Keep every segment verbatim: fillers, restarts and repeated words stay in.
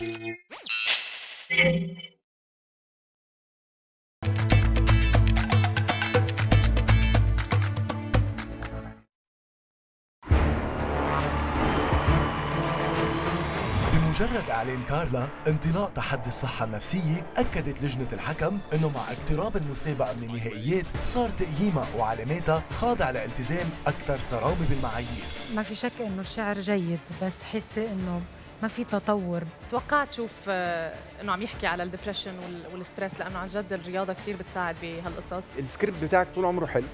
بمجرد إعلان كارلا انطلاق تحدي الصحة النفسية، أكدت لجنة الحكم أنه مع اقتراب المسابقة من النهائيات صار تقييمها وعلاماتها خاضع لالتزام أكثر صعوبة بالمعايير. ما في شك إنه الشعر جيد، بس حسي إنه ما في تطور. توقعت شوف إنه عم يحكي على الدبرشن والستريس، لأنه عن جد الرياضة كثير بتساعد بهالقصص. السكريبت بتاعك طول عمره حلو،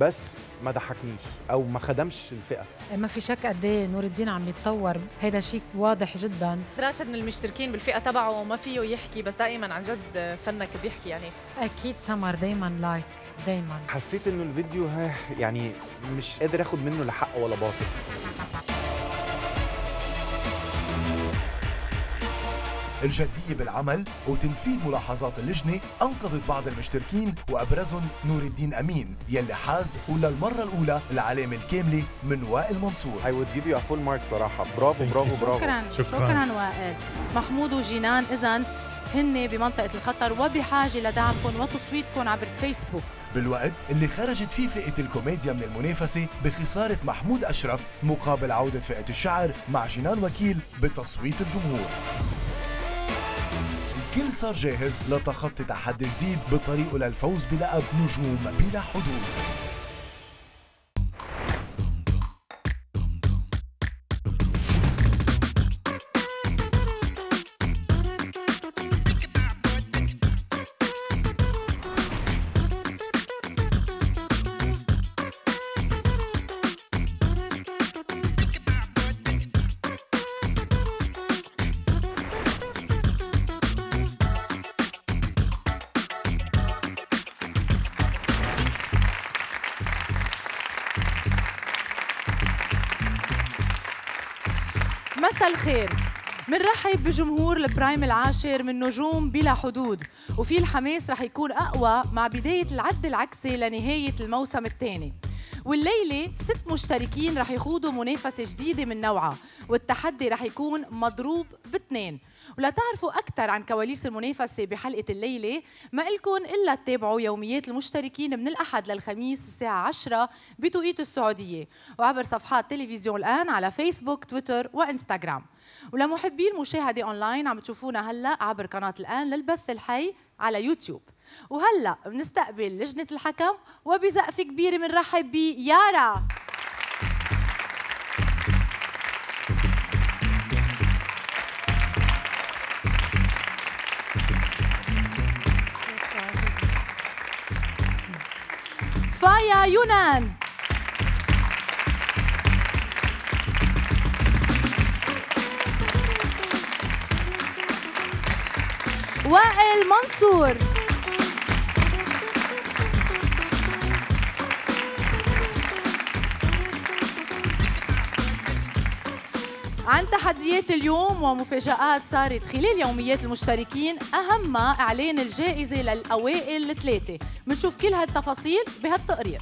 بس ما ضحكنيش او ما خدمش الفئه. ما في شك قد ايه نور الدين عم يتطور، هذا شيء واضح جدا. راشد من المشتركين بالفئه تبعه وما فيه يحكي، بس دائما عن جد فنك بيحكي. يعني اكيد سمر دائما لايك دائما. حسيت انه الفيديو ها يعني مش قادر اخد منه لا حق ولا باطل. الجدية بالعمل وتنفيذ ملاحظات اللجنة أنقذت بعض المشتركين، وأبرزهم نور الدين أمين يلي حاز وللمرة الأولى العلامة الكاملة من وائل منصور. I would give you a full mark صراحة. برافو برافو برافو. شكراً شكراً وائل. محمود وجنان إذن هن بمنطقة الخطر وبحاجة لدعمكم وتصويتكم عبر فيسبوك. بالوقت اللي خرجت فيه فئة الكوميديا من المنافسة بخسارة محمود اشرف مقابل عودة فئة الشعر مع جنان وكيل بتصويت الجمهور. الكل صار جاهز لتخطي تحدي جديد بطريقه للفوز بلقب نجوم بلا حدود. مساء الخير، منرحب بجمهور البرايم العاشر من نجوم بلا حدود، وفي الحماس رح يكون أقوى مع بداية العد العكسي لنهاية الموسم الثاني. والليلة ست مشتركين رح يخوضوا منافسة جديدة من نوعها، والتحدي رح يكون مضروب باثنين. ولتعرفوا أكثر عن كواليس المنافسة بحلقة الليلة ما إلكن إلا تتابعوا يوميات المشتركين من الأحد للخميس الساعة عشرة بتوقيت السعودية، وعبر صفحات تلفزيون الآن على فيسبوك، تويتر وإنستغرام. ولمحبي المشاهدة أونلاين عم تشوفونا هلأ عبر قناة الآن للبث الحي على يوتيوب. وهلأ بنستقبل لجنة الحكم وبزقفة كبيرة بنرحب بيارا. فايا يونان. وائل منصور. عن تحديات اليوم ومفاجآت صارت خلال يوميات المشتركين، أهمها إعلان الجائزة للأوائل الثلاثة. بنشوف كل هالتفاصيل بهالتقرير.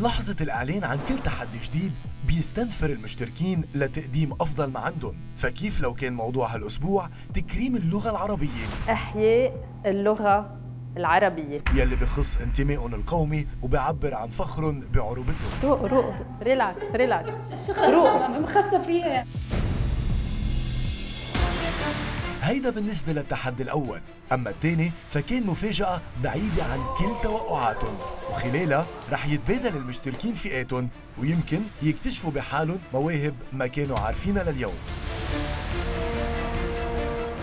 لحظة الإعلان عن كل تحدي جديد بيستنفر المشتركين لتقديم أفضل ما عندهم، فكيف لو كان موضوع هالأسبوع تكريم اللغة العربية؟ إحياء اللغة العربية يلي بخص انتمائهم القومي وبعبر عن فخرهم بعروبتهم. روق روق ريلاكس ريلاكس روق مخصة فيها. هيدا بالنسبة للتحدي الأول، أما الثاني فكان مفاجأة بعيدة عن كل توقعاتهم، وخلالها رح يتبادل المشتركين فئاتهم ويمكن يكتشفوا بحالهم مواهب ما كانوا عارفينها لليوم.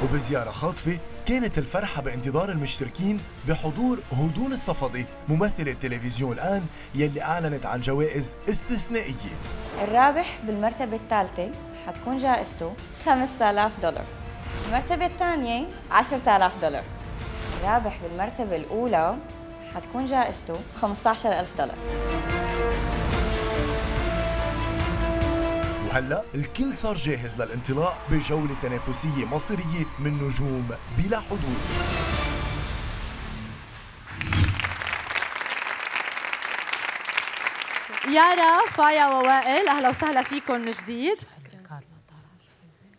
وبزيارة خاطفة كانت الفرحة بانتظار المشتركين بحضور هدون الصفدي ممثلة تلفزيون الآن يلي أعلنت عن جوائز استثنائية. الرابح بالمرتبة الثالثة حتكون جائزته خمسة آلاف دولار، المرتبة الثانية عشرة آلاف دولار، الرابح بالمرتبة الأولى حتكون جائزته خمسة عشر ألف دولار. هلا الكل صار جاهز للانطلاق بجولة تنافسية مصيرية من نجوم بلا حدود. يارا، فايا ووائل، أهلا وسهلا فيكم من جديد.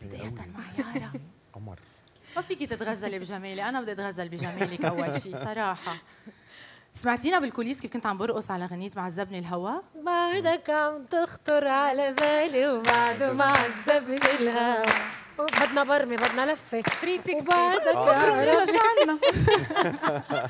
بداية مع يارا قمر. ما فيكي تتغزلي بجمالي، أنا بدي أتغزل بجمالك أول شيء صراحة. سمعتينا بالكوليس كيف كنت عم برقص على غنية معذبني الهوا؟ بعدك عم تخطر على بالي وبعده معذبني الهوا. بدنا برمي، بدنا لفة ثلاث مية وستين وبعدك عم شو عنا؟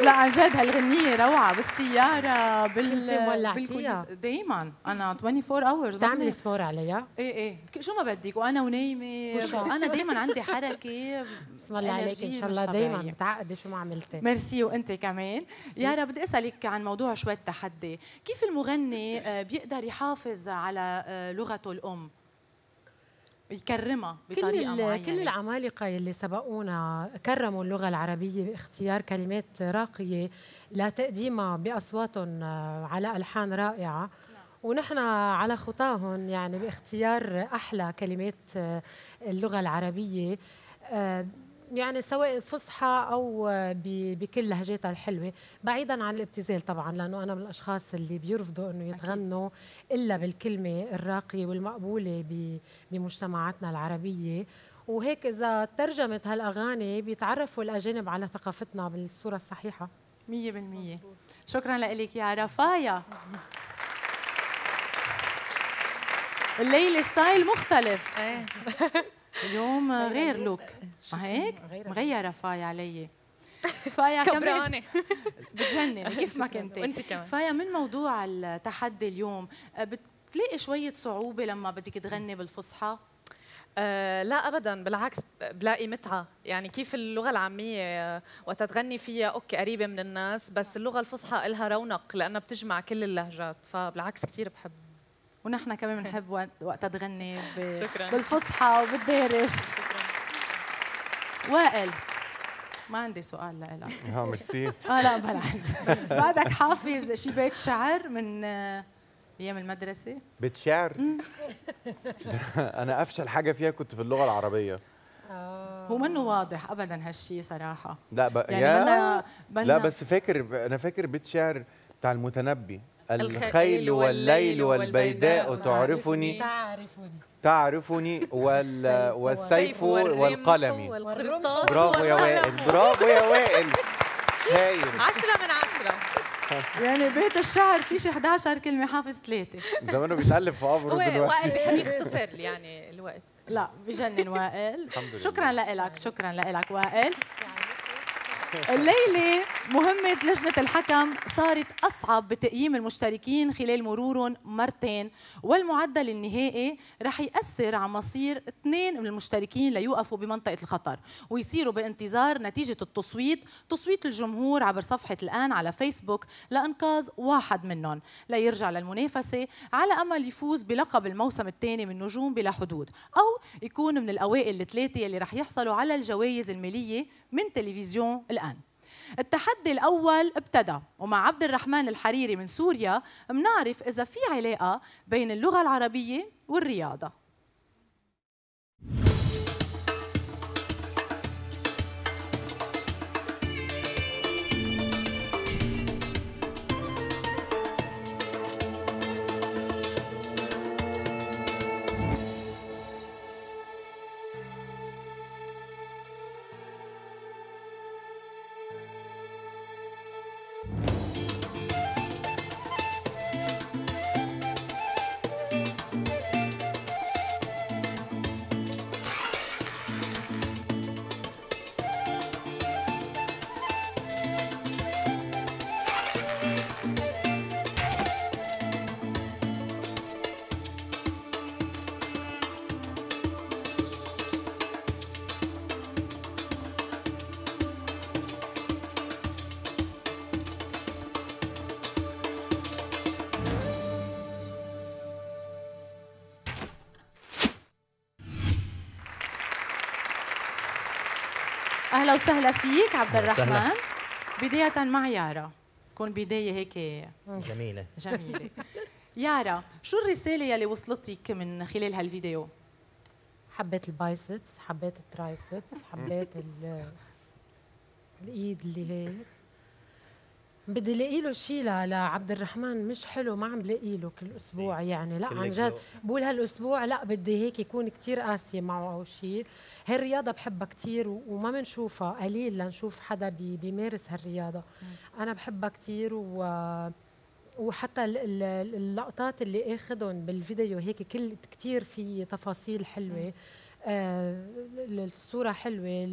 لا عن جد هالغنية روعة بالسيارة بال بالكوليس دايما. أنا أربعة وعشرين ساعة بتعملي سبور عليها؟ إيه إيه شو ما بدك وأنا ونايمة أنا دايما عندي حركة. بسم الله عليك إن شاء الله دايما متعقدة شو ما عملتي. ميرسي وأنت كمان. يارا بدي أسألك عن موضوع شوية تحدي، كيف المغني بيقدر يحافظ على لغته الأم؟ يكرمها بطريقه معينه. كل العمالقه يلي سبقونا كرموا اللغه العربيه باختيار كلمات راقيه لتقديمها باصواتهم على الحان رائعه، ونحن على خطاهم يعني باختيار احلى كلمات اللغه العربيه يعني سواء فصحى او بكل لهجاتها الحلوه، بعيدا عن الابتذال طبعا، لانه انا من الاشخاص اللي بيرفضوا انه يتغنوا الا بالكلمه الراقيه والمقبوله بمجتمعاتنا العربيه، وهيك اذا ترجمت هالاغاني بيتعرفوا الاجانب على ثقافتنا بالصوره الصحيحه. مية بالمية. شكرا لك يا رفايا. الليله ستايل مختلف. اليوم غير لوك ما هيك؟ مغيره فايا علي. فايا كبرانه بتجنن كيف ما كنتي. فايا من موضوع التحدي اليوم، بتلاقي شويه صعوبه لما بدك تغني بالفصحى؟ أه لا ابدا بالعكس بلاقي متعه، يعني كيف اللغه العاميه وقت تغني فيها اوكي قريبه من الناس، بس اللغه الفصحى لها رونق لانها بتجمع كل اللهجات، فبالعكس كثير بحب. ونحن كمان بنحب وقتها تغني بالفصحى وبالدارج. وائل ما عندي سؤال لإلك. اه ميرسي. اه لا بلا عندي. بعدك حافظ شي بيت شعر من ايام المدرسه؟ بيت شعر؟ انا افشل حاجه فيها كنت في اللغه العربيه. هو منه واضح ابدا هالشيء صراحه. لا ب... يعني أنا لا بس فاكر، انا فاكر بيت شعر بتاع المتنبي. الخيل والليل والبيداء تعرفني تعرفني تعرفني والسيف والقلم. برافو يا وائل، برافو يا وائل. هايل. عشرة من عشرة. يعني بيت الشعر في شي إحدى عشرة كلمة حافظ ثلاثة. زمانه بيتألف في قبره دلوقتي. وائل بيحب يختصر يعني الوقت. لا بجنن وائل. شكرا لك، شكرا لك وائل. الليلة مهمة لجنة الحكم صارت أصعب بتقييم المشتركين خلال مرورهم مرتين، والمعدل النهائي رح يأثر على مصير اثنين من المشتركين ليوقفوا بمنطقة الخطر ويصيروا بانتظار نتيجة التصويت، تصويت الجمهور عبر صفحة الآن على فيسبوك لإنقاذ واحد منهم ليرجع للمنافسة على أمل يفوز بلقب الموسم الثاني من نجوم بلا حدود، أو يكون من الأوائل الثلاثة اللي رح يحصلوا على الجوائز المالية من تلفزيون الآن. التحدي الأول ابتدى، ومع عبد الرحمن الحريري من سوريا منعرف إذا في علاقة بين اللغة العربية والرياضة. أهلا وسهلا فيك عبد الرحمن. بداية مع يارا، تكون بداية هيك جميلة جميلة. يارا شو الرسالة يلي وصلتك من خلال هالفيديو؟ حبيت البايسبس، حبيت الترايسبس، حبيت الإيد اللي هيك بدي الاقي له شيء لعبد الرحمن، مش حلو ما عم بلاقي له كل اسبوع يعني، لا عن جد بقول هالاسبوع لا بدي هيك يكون كثير قاسي معه او شيء. هالرياضه بحبها كثير وما بنشوفها قليل لنشوف حدا بيمارس هالرياضه. انا بحبها كثير و وحتى اللقطات اللي اخذهم بالفيديو هيك كل كثير في تفاصيل حلوه. آه الصوره حلوه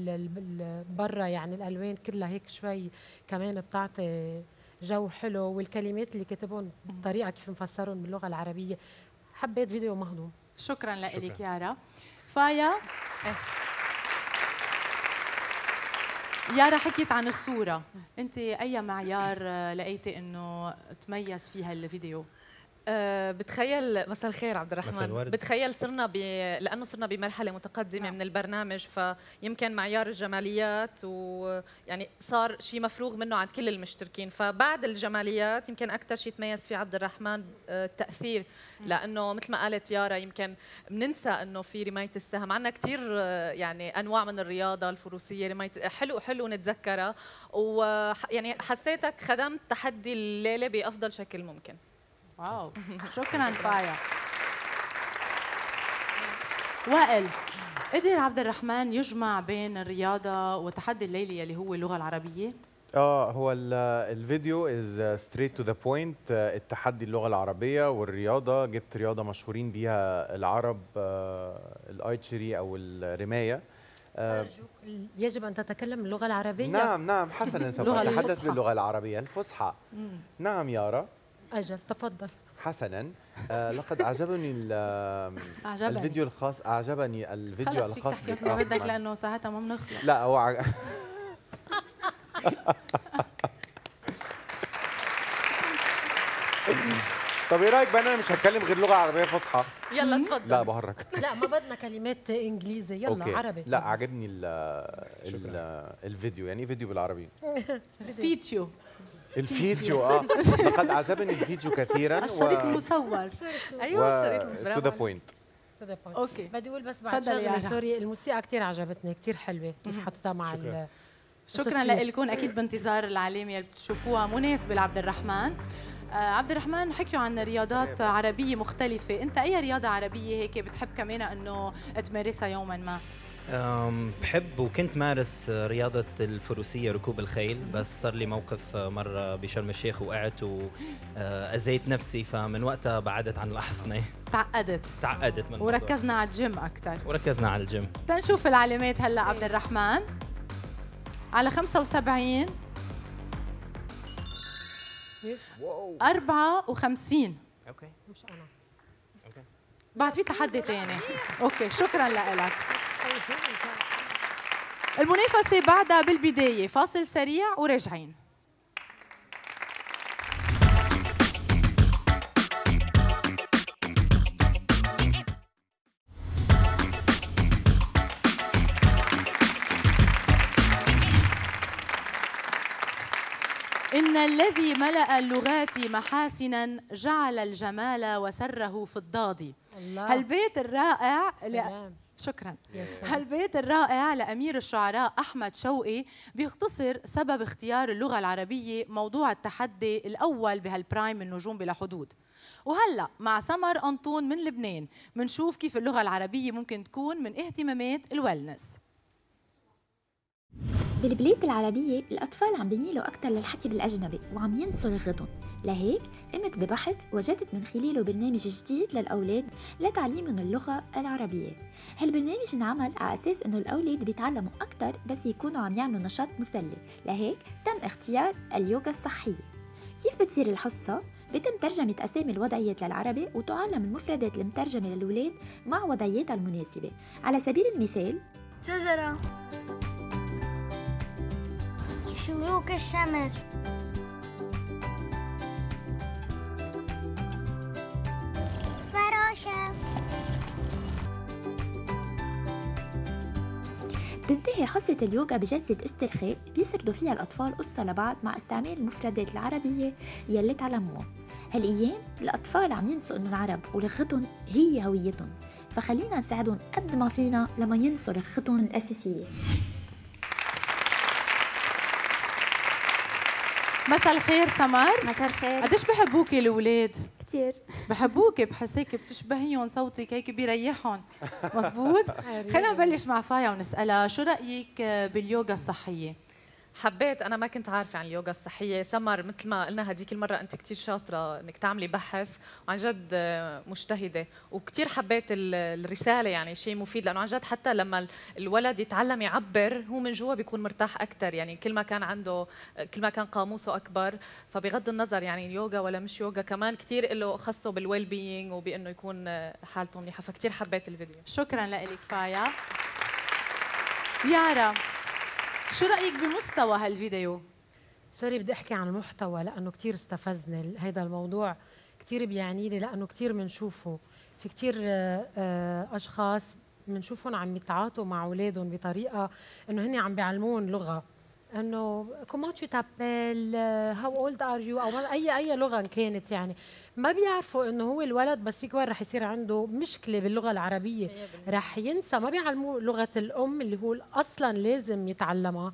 برا يعني، الالوان كلها هيك شوي كمان بتعطي جو حلو، والكلمات اللي كتبهم بالطريقه كيف مفسرهم باللغه العربيه. حبيت فيديو مهضوم. شكرا لك يارا. فايا يارا حكيت عن الصوره، انت اي معيار لقيتي انه تميز فيها الفيديو؟ أه بتخيل مساء الخير عبد الرحمن، بتخيل صرنا ب... لانه صرنا بمرحله متقدمه آه. من البرنامج، فيمكن معيار الجماليات ويعني صار شيء مفروغ منه عند كل المشتركين، فبعد الجماليات يمكن اكثر شيء تميز فيه عبد الرحمن التاثير، لانه مثل ما قالت يارا يمكن بننسى انه في رمايه السهم، عندنا كثير يعني انواع من الرياضه الفروسيه، رمايه حلو حلو نتذكرها، ويعني حسيتك خدمت تحدي الليله بافضل شكل ممكن. واو شكرا فايا. وائل، قدر عبد الرحمن يجمع بين الرياضه وتحدي الليلي اللي هو اللغه العربيه؟ اه هو الفيديو از ستريت تو ذا بوينت، التحدي اللغه العربيه والرياضه، جبت رياضه مشهورين بيها العرب الايتشري او الرمايه. أرجوك يجب أن تتكلم اللغة العربية. نعم نعم حسنا سوف أتحدث باللغة العربية الفصحى. نعم يارا أجل تفضل. حسنا آه لقد أعجبني الفيديو الخاص، أعجبني الفيديو الخاص خلاص فيك تحكي بدك لأنه ساعتها ما بنخلص. لا هو وع... طب ايه رايك بقى انا مش هتكلم غير لغه عربيه فصحى؟ يلا تفضل. لا بهرك. لا ما بدنا كلمات انجليزي، يلا أوكي. عربي. لا عجبني ال ال الفيديو. يعني ايه فيديو بالعربي؟ فيديو الفيديو اه لقد عجبني الفيديو كثيرا. الشريط المصور. ايوه الشريط المصور. تو ذا بوينت. تو ذا بوينت. اوكي بدي اقول بس بعد شغله سوري، الموسيقى كثير عجبتني، كثير حلوه كيف حطيتها مع ال شكرا لكم، اكيد بانتظار العلامه اللي بتشوفوها مناسبه لعبد الرحمن. عبد الرحمن حكيوا عن رياضات عربية مختلفة، أنت أي رياضة عربية هيك بتحب كمان أنه تمارسها يوماً ما؟ بحب وكنت مارس رياضة الفروسية ركوب الخيل، بس صار لي موقف مرة بشرم الشيخ وقعت وأذيت نفسي، فمن وقتها بعدت عن الأحصنة. تعقدت تعقدت من وركزنا على الجيم أكثر. وركزنا على الجيم. تنشوف العلامات هلأ عبد الرحمن على خمسة وسبعين أربعة وخمسين. اوكي مش انا اوكي بعد في تحدي ثاني. اوكي شكرا لك. المنافسه بعدها بالبدايه، فاصل سريع وراجعين. إن الذي ملأ اللغات محاسنا جعل الجمال وسره في الضاد. هالبيت الرائع ل... شكرا. هالبيت الرائع لأمير الشعراء أحمد شوقي بيختصر سبب اختيار اللغة العربية موضوع التحدي الأول بهالبرايم من نجوم بلا حدود. وهلأ مع سمر انطون من لبنان منشوف كيف اللغة العربية ممكن تكون من اهتمامات الويلنس. بالبلاد العربية الأطفال عم بيميلوا أكثر للحكي بالأجنبي وعم ينسوا لغتهم، لهيك قمت ببحث وجدت من خلاله برنامج جديد للأولاد لتعليمهم اللغة العربية. هالبرنامج انعمل على أساس إنه الأولاد بيتعلموا أكثر بس يكونوا عم يعملوا نشاط مسلي، لهيك تم اختيار اليوغا الصحية. كيف بتصير الحصة؟ بتم ترجمة أسامي الوضعيات للعربي وتعلم المفردات المترجمة للأولاد مع وضعياتها المناسبة. على سبيل المثال شجرة، شروق الشمس، فراشة. تنتهي حصة اليوغا بجلسة استرخاء بيسردوا فيها الأطفال قصة لبعض مع استعمال المفردات العربية يلي تعلموها. هالأيام الأطفال عم ينسوا إنه العرب ولغتهم هي هويتهم، فخلينا نساعدهم قد ما فينا لما ينسوا لغتهم الأساسية. مساء الخير سمر. مساء الخير. قديش بحبوكي الأولاد؟ كثير بحبوكي، بحسيكي بتشبهيهم، صوتك هيك بيريحهم، مزبوط؟ خلينا نبلش مع فايا ونسألها، شو رأيك باليوغا الصحية؟ حبيت، أنا ما كنت عارفة عن اليوغا الصحية. سمر مثل ما قلنا هديك المرة أنت كتير شاطرة إنك تعملي بحث، وعن جد مجتهدة، وكتير حبيت الرسالة، يعني شيء مفيد، لأنه عن جد حتى لما الولد يتعلم يعبر هو من جوا بيكون مرتاح أكثر، يعني كل ما كان عنده كل ما كان قاموسه أكبر، فبغض النظر يعني اليوغا ولا مش يوغا كمان كتير له خصه بالويل بينج وبأنه يكون حالته منيحة، فكتير حبيت الفيديو. شكرا لك فايا. يارا شو رأيك بمستوى هالفيديو؟ سوري بدي أحكي عن المحتوى لأنه كتير استفزني هيدا الموضوع، كتير بيعني لي لأنه كتير منشوفه، في كتير أشخاص منشوفهم عم يتعاطوا مع أولادهم بطريقة إنه هني عم بيعلمون لغة، إنه كومون تو تابيل، هاو أولد آر يو، أو أي أي لغة كانت، يعني ما بيعرفوا إنه هو الولد بس يكبر رح يصير عنده مشكلة باللغة العربية، رح ينسى، ما بيعلموه لغة الأم اللي هو أصلاً لازم يتعلمها،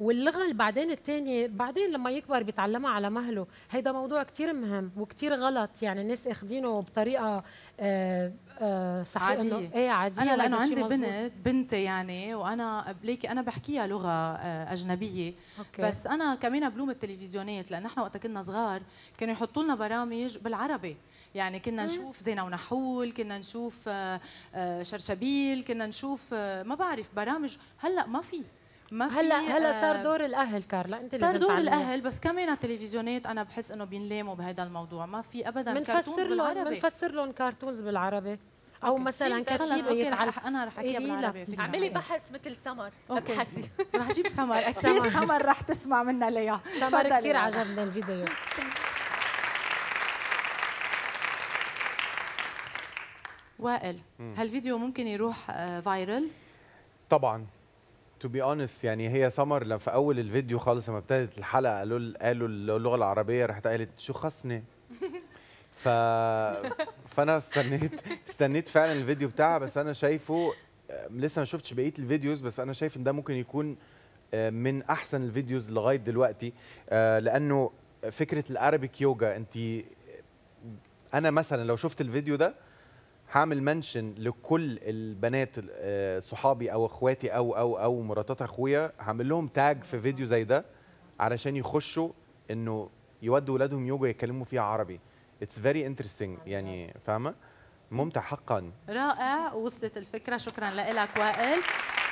واللغة اللي بعدين الثانية بعدين لما يكبر بيتعلمها على مهله. هيدا موضوع كتير مهم وكتير غلط، يعني الناس أخدينه بطريقة آآ آآ صحيح عادية. إيه عادية. أنا لأنه عندي بنت بنتي يعني، وأنا بليكي أنا بحكيها لغة أجنبية. أوكي. بس أنا كمان بلوم التلفزيونات، لأن نحن وقت كنا صغار كانوا يحطوا لنا برامج بالعربي، يعني كنا نشوف زينة ونحول، كنا نشوف شرشبيل، كنا نشوف ما بعرف برامج. هلأ ما في ما في هلا هلا صار دور الاهل كارلا، انت صار دور الاهل، بس كمان التلفزيونات انا بحس انه بينلاموا بهذا الموضوع، ما في ابدا كرتونز بالعربي، بنفسر لهم كرتونز بالعربي، او أوكي. مثلا كتيبه يتعلق رح انا رح احكيها إيه بالعربي. اعملي بحث مثل سمر، ابحثي رح اجيب سمر اكيد سمر رح تسمع منا ليا. سمر كثير عجبني الفيديو. وائل هالفيديو ممكن يروح فايرل؟ طبعا تو بي اونست، يعني هي سمر في اول الفيديو خالص لما ابتدت الحلقه قالوا قالوا اللغه العربيه راحت قالت شو خصني، ف فانا استنيت استنيت فعلا الفيديو بتاعها، بس انا شايفه لسه ما شفتش بقيه الفيديوز، بس انا شايف ان ده ممكن يكون من احسن الفيديوز لغايه دلوقتي، لانه فكره الارابيك يوجا، انت انا مثلا لو شفت الفيديو ده هعمل منشن لكل البنات صحابي او اخواتي او او او مراتات اخويا، هعمل لهم تاج في فيديو زي ده علشان يخشوا انه يودوا اولادهم يوجا يتكلموا فيها عربي. اتس فيري انترستينج، يعني فاهمه؟ ممتع حقا. رائع، وصلت الفكره، شكرا لك وائل.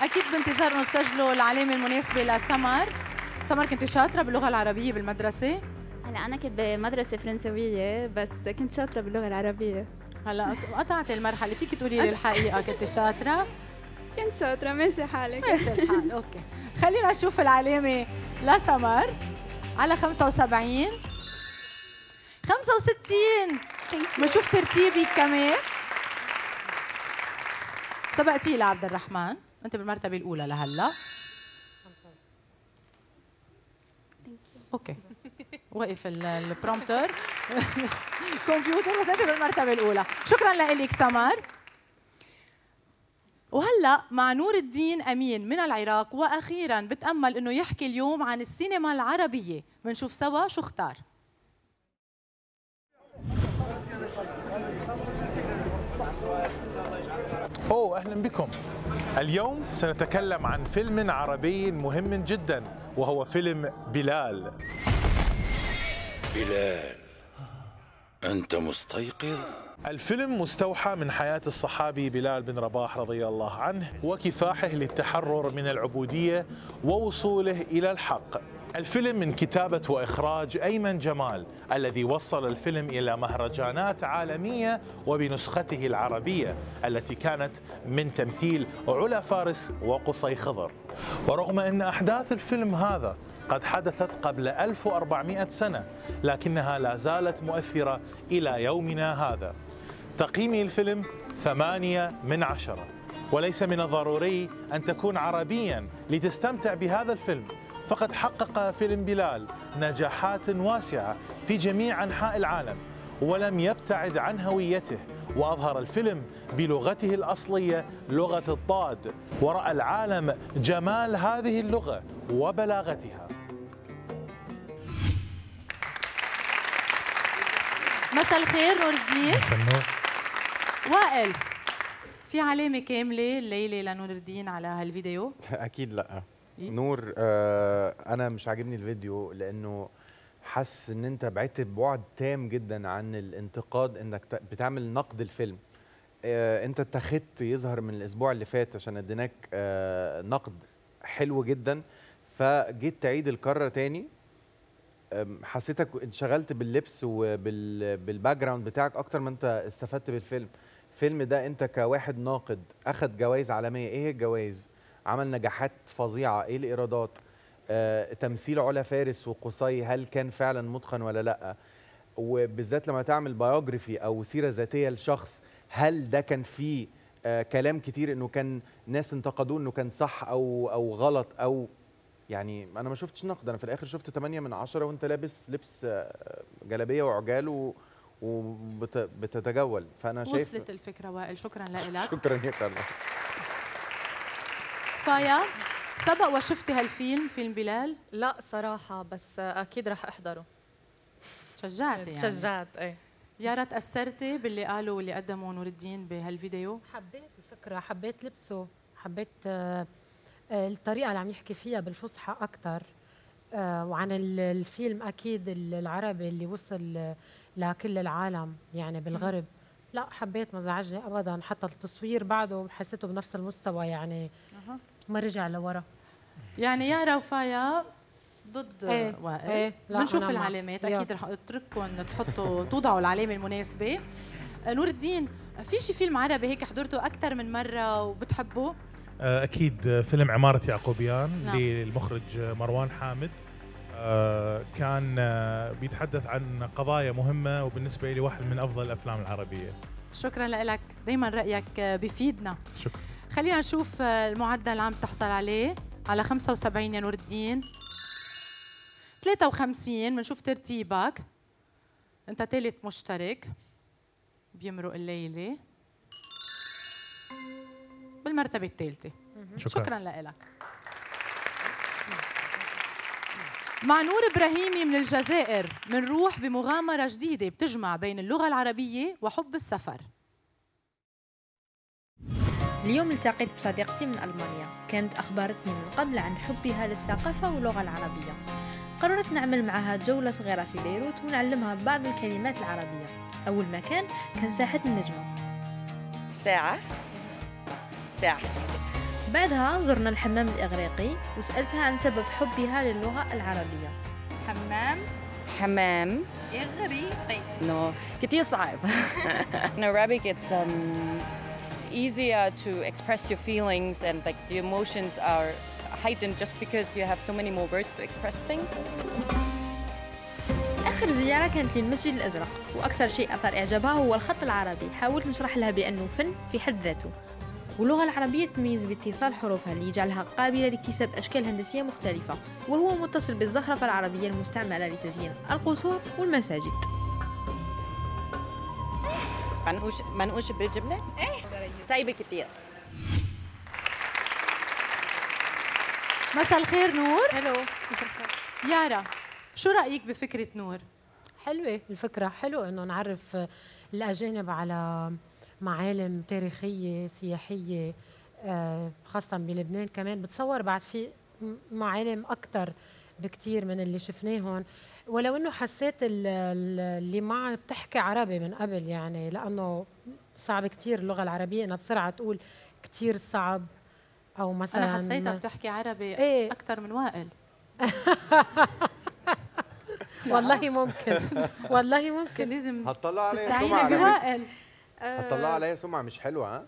اكيد بانتظار انه تسجلوا العلامه المناسبه لسمر. سمر كنت شاطره باللغه العربيه بالمدرسه؟ هلا انا كنت بمدرسه فرنسويه بس كنت شاطره باللغه العربيه. هلا قطعت المرحلة، فيك تقولي لي الحقيقة كنت شاطرة؟ كنت شاطرة، ماشي حالك. ماشي الحال، اوكي. خلينا نشوف العلامة لسمر على خمسة وسبعين، خمسة وستين، بنشوف ترتيبك كمان. سبقتي لعبد الرحمن، أنت بالمرتبة الأولى لهلا. اوكي. وقف البرومبتر كمبيوتر، بس انت بالمرتبه الاولى، شكرا لك سمر. وهلا مع نور الدين امين من العراق، واخيرا بتامل انه يحكي اليوم عن السينما العربيه، بنشوف سوا شو اختار. اوه اهلا بكم. اليوم سنتكلم عن فيلم عربي مهم جدا، وهو فيلم بلال. بلال أنت مستيقظ؟ الفيلم مستوحى من حياة الصحابي بلال بن رباح رضي الله عنه وكفاحه للتحرر من العبودية ووصوله إلى الحق. الفيلم من كتابة وإخراج أيمن جمال، الذي وصل الفيلم إلى مهرجانات عالمية وبنسخته العربية التي كانت من تمثيل علاء فارس وقصي خضر. ورغم أن أحداث الفيلم هذا قد حدثت قبل ألف وأربعمئة سنة، لكنها لا زالت مؤثرة إلى يومنا هذا. تقييمي الفيلم ثمانية من عشرة. وليس من الضروري أن تكون عربيا لتستمتع بهذا الفيلم، فقد حقق فيلم بلال نجاحات واسعة في جميع أنحاء العالم، ولم يبتعد عن هويته، وأظهر الفيلم بلغته الأصلية لغة الضاد، ورأى العالم جمال هذه اللغة وبلاغتها. مساء الخير نور الدين. مساء النور. وائل، في علامة كاملة الليلة لنور الدين على هالفيديو؟ أكيد لأ. إيه؟ نور، آه أنا مش عاجبني الفيديو لأنه حس إن أنت بعدت بعد تام جدا عن الانتقاد، إنك بتعمل نقد الفيلم. آه أنت اتخذت يظهر من الأسبوع اللي فات عشان أديناك آه نقد حلو جدا، فجيت تعيد الكرة تاني. حسيتك انشغلت باللبس وبالباك جراوند بتاعك اكتر ما انت استفدت بالفيلم. الفيلم ده انت كواحد ناقد اخد جوائز عالميه، ايه الجوائز؟ عمل نجاحات فظيعه، ايه الايرادات؟ آه، تمثيل علا فارس وقصي هل كان فعلا متقن ولا لا؟ وبالذات لما تعمل بايوجرافي او سيره ذاتيه لشخص، هل ده كان فيه آه كلام كتير انه كان ناس انتقدوه انه كان صح او او غلط؟ او يعني انا ما شفتش نقد، انا في الاخر شفت ثمانية من عشرة وانت لابس لبس جلابيه وعجال و... وبتتجول. فانا شايف وصلت الفكره وائل، شكرا لك. شكرا لك والله. فايا، سبق وشفتي هالفيلم، فيلم بلال؟ لا صراحه، بس اكيد راح احضره. تشجعتي يعني؟ تشجعت ايه. يا ريت تاثرتي باللي قالوا واللي قدموا نور الدين بهالفيديو. حبيت الفكره، حبيت لبسه، حبيت آه الطريقة اللي عم يحكي فيها بالفصحى أكتر. آه وعن الفيلم أكيد العربي اللي وصل لكل العالم يعني بالغرب. لا حبيت، ما زعجني أبدا، حتى التصوير بعده حسيته بنفس المستوى يعني، ما رجع لورا يعني. يارا وفايا ضد ايه وائل. ايه بنشوف العلامات أكيد، رح أترككم تحطوا توضعوا العلامة المناسبة. نور الدين، في شي فيلم عربي هيك حضرته أكثر من مرة وبتحبه؟ أكيد فيلم عمارة يعقوبيان. نعم. للمخرج مروان حامد. كان بيتحدث عن قضايا مهمة، وبالنسبة لي واحد من أفضل الأفلام العربية. شكراً لك، دايماً رأيك بيفيدنا. شكراً. خلينا نشوف المعدل عم تحصل عليه على خمسة وسبعين يا نور الدين، ثلاثة وخمسين. بنشوف ترتيبك، أنت ثالث مشترك، بيمرق الليلة بالمرتبة الثالثة. شكراً, شكراً لك. مع نور إبراهيمي من الجزائر منروح بمغامرة جديدة بتجمع بين اللغة العربية وحب السفر. اليوم التقيت بصديقتي من ألمانيا، كانت أخبرتني من قبل عن حبها للثقافة واللغة العربية. قررت نعمل معها جولة صغيرة في بيروت ونعلمها بعض الكلمات العربية. أول مكان كان ساحة النجمة. ساعة ساعة. بعدها زرنا الحمام الإغريقي وسألتها عن سبب حبها للغة العربية. حمام حمام إغريقي. No, كتير صعب. In Arabic it's um, easier to express your feelings and like the emotions are heightened just because you have so many more words to express things. آخر زيارة كانت للمسجد الأزرق، وأكثر شيء أثار إعجابها هو الخط العربي. حاولت نشرح لها بأنه فن في حد ذاته، واللغة العربية تميز باتصال حروفها اللي يجعلها قابلة لاكتساب أشكال هندسية مختلفة، وهو متصل بالزخرفة العربية المستعملة لتزيين القصور والمساجد. منقوش منقوش بالجبنة؟ إيه؟ طيبة كتير. مساء الخير نور. الو. مساء الخير. يارا، شو رأيك بفكرة نور؟ حلوة الفكرة، حلو إنه نعرف الأجانب على معالم تاريخية سياحية، خاصة بلبنان. كمان بتصور بعد في معالم أكتر بكتير من اللي شفناهم، ولو أنه حسيت اللي معه بتحكي عربي من قبل يعني، لأنه صعب كتير اللغة العربية، أنا بسرعة تقول كتير صعب. أو مثلا أنا حسيتها بتحكي عربي ايه؟ أكتر من وائل. والله ممكن، والله ممكن. لازم تستعين بوائل، هتطلع عليا سمعه مش حلوه. ها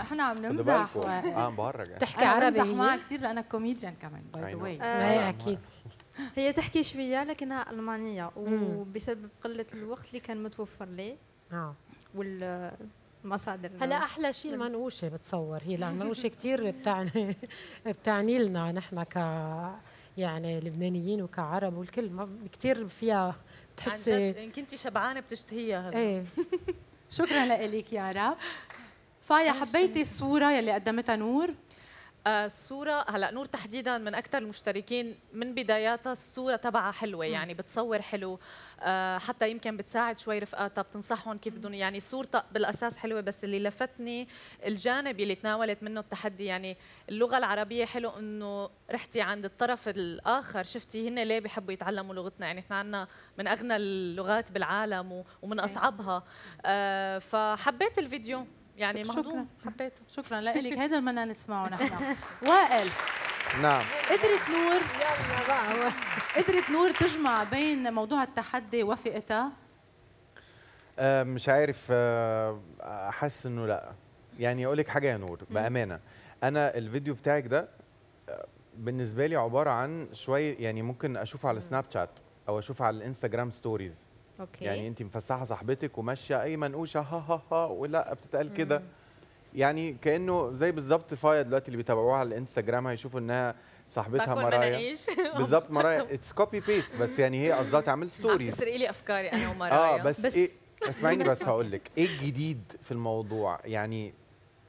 احنا عم نمزح. اه مبرج يعني. تحكي عربي معها كثير لانك كوميديان كمان باي ذا واي. ايه اكيد. هي تحكي شويه لكنها المانيه، وبسبب قله الوقت اللي كان متوفر لي اه والمصادر. هلا احلى شيء المنقوشه، بتصور هي المنقوشه كثير بتعني بتعني لنا نحن ك يعني لبنانيين وكعرب، والكل كثير فيها بتحسي ان كنتي شبعانه بتشتهيها. ايه. شكرا لك يارا. فايا، حبيتي الصورة يلي قدمتها نور؟ الصورة هلا نور تحديدا من أكثر المشتركين من بداياتها، الصورة تبعها حلوة يعني بتصور حلو، حتى يمكن بتساعد شوي رفقاتها بتنصحهم كيف بدهم، يعني صورتها بالأساس حلوة. بس اللي لفتني الجانب اللي تناولت منه التحدي، يعني اللغة العربية حلو إنه رحتي عند الطرف الآخر، شفتي هن ليه بيحبوا يتعلموا لغتنا، يعني إحنا عنا من أغنى اللغات بالعالم ومن أصعبها. فحبيت الفيديو يعني مهضوم، حبيته. شكرا لك، هذا بدنا نسمعه نحن. وائل، نعم، قدرت نور يلا بقى قدرت نور تجمع بين موضوع التحدي وفئتها؟ أه مش عارف، احس انه لا. يعني اقول لك حاجه يا نور بامانه، انا الفيديو بتاعك ده بالنسبه لي عباره عن شويه، يعني ممكن اشوفه على سناب شات او اشوفه على الانستغرام ستوريز. أوكي. يعني انت مفسحه صاحبتك وماشيه اي منقوشه ها ها ها ولا بتتقال كده، يعني كانه زي بالظبط فايا دلوقتي اللي بيتابعوها على الانستجرام هيشوفوا انها صاحبتها مرايا بالظبط، مرايا اتس كوبي بيست، بس يعني هي قصدها تعمل ستوريز. بتسرقي لي افكاري انا ومرايا. اه بس, بس إيه، اسمعيني بس هقول لك ايه الجديد في الموضوع، يعني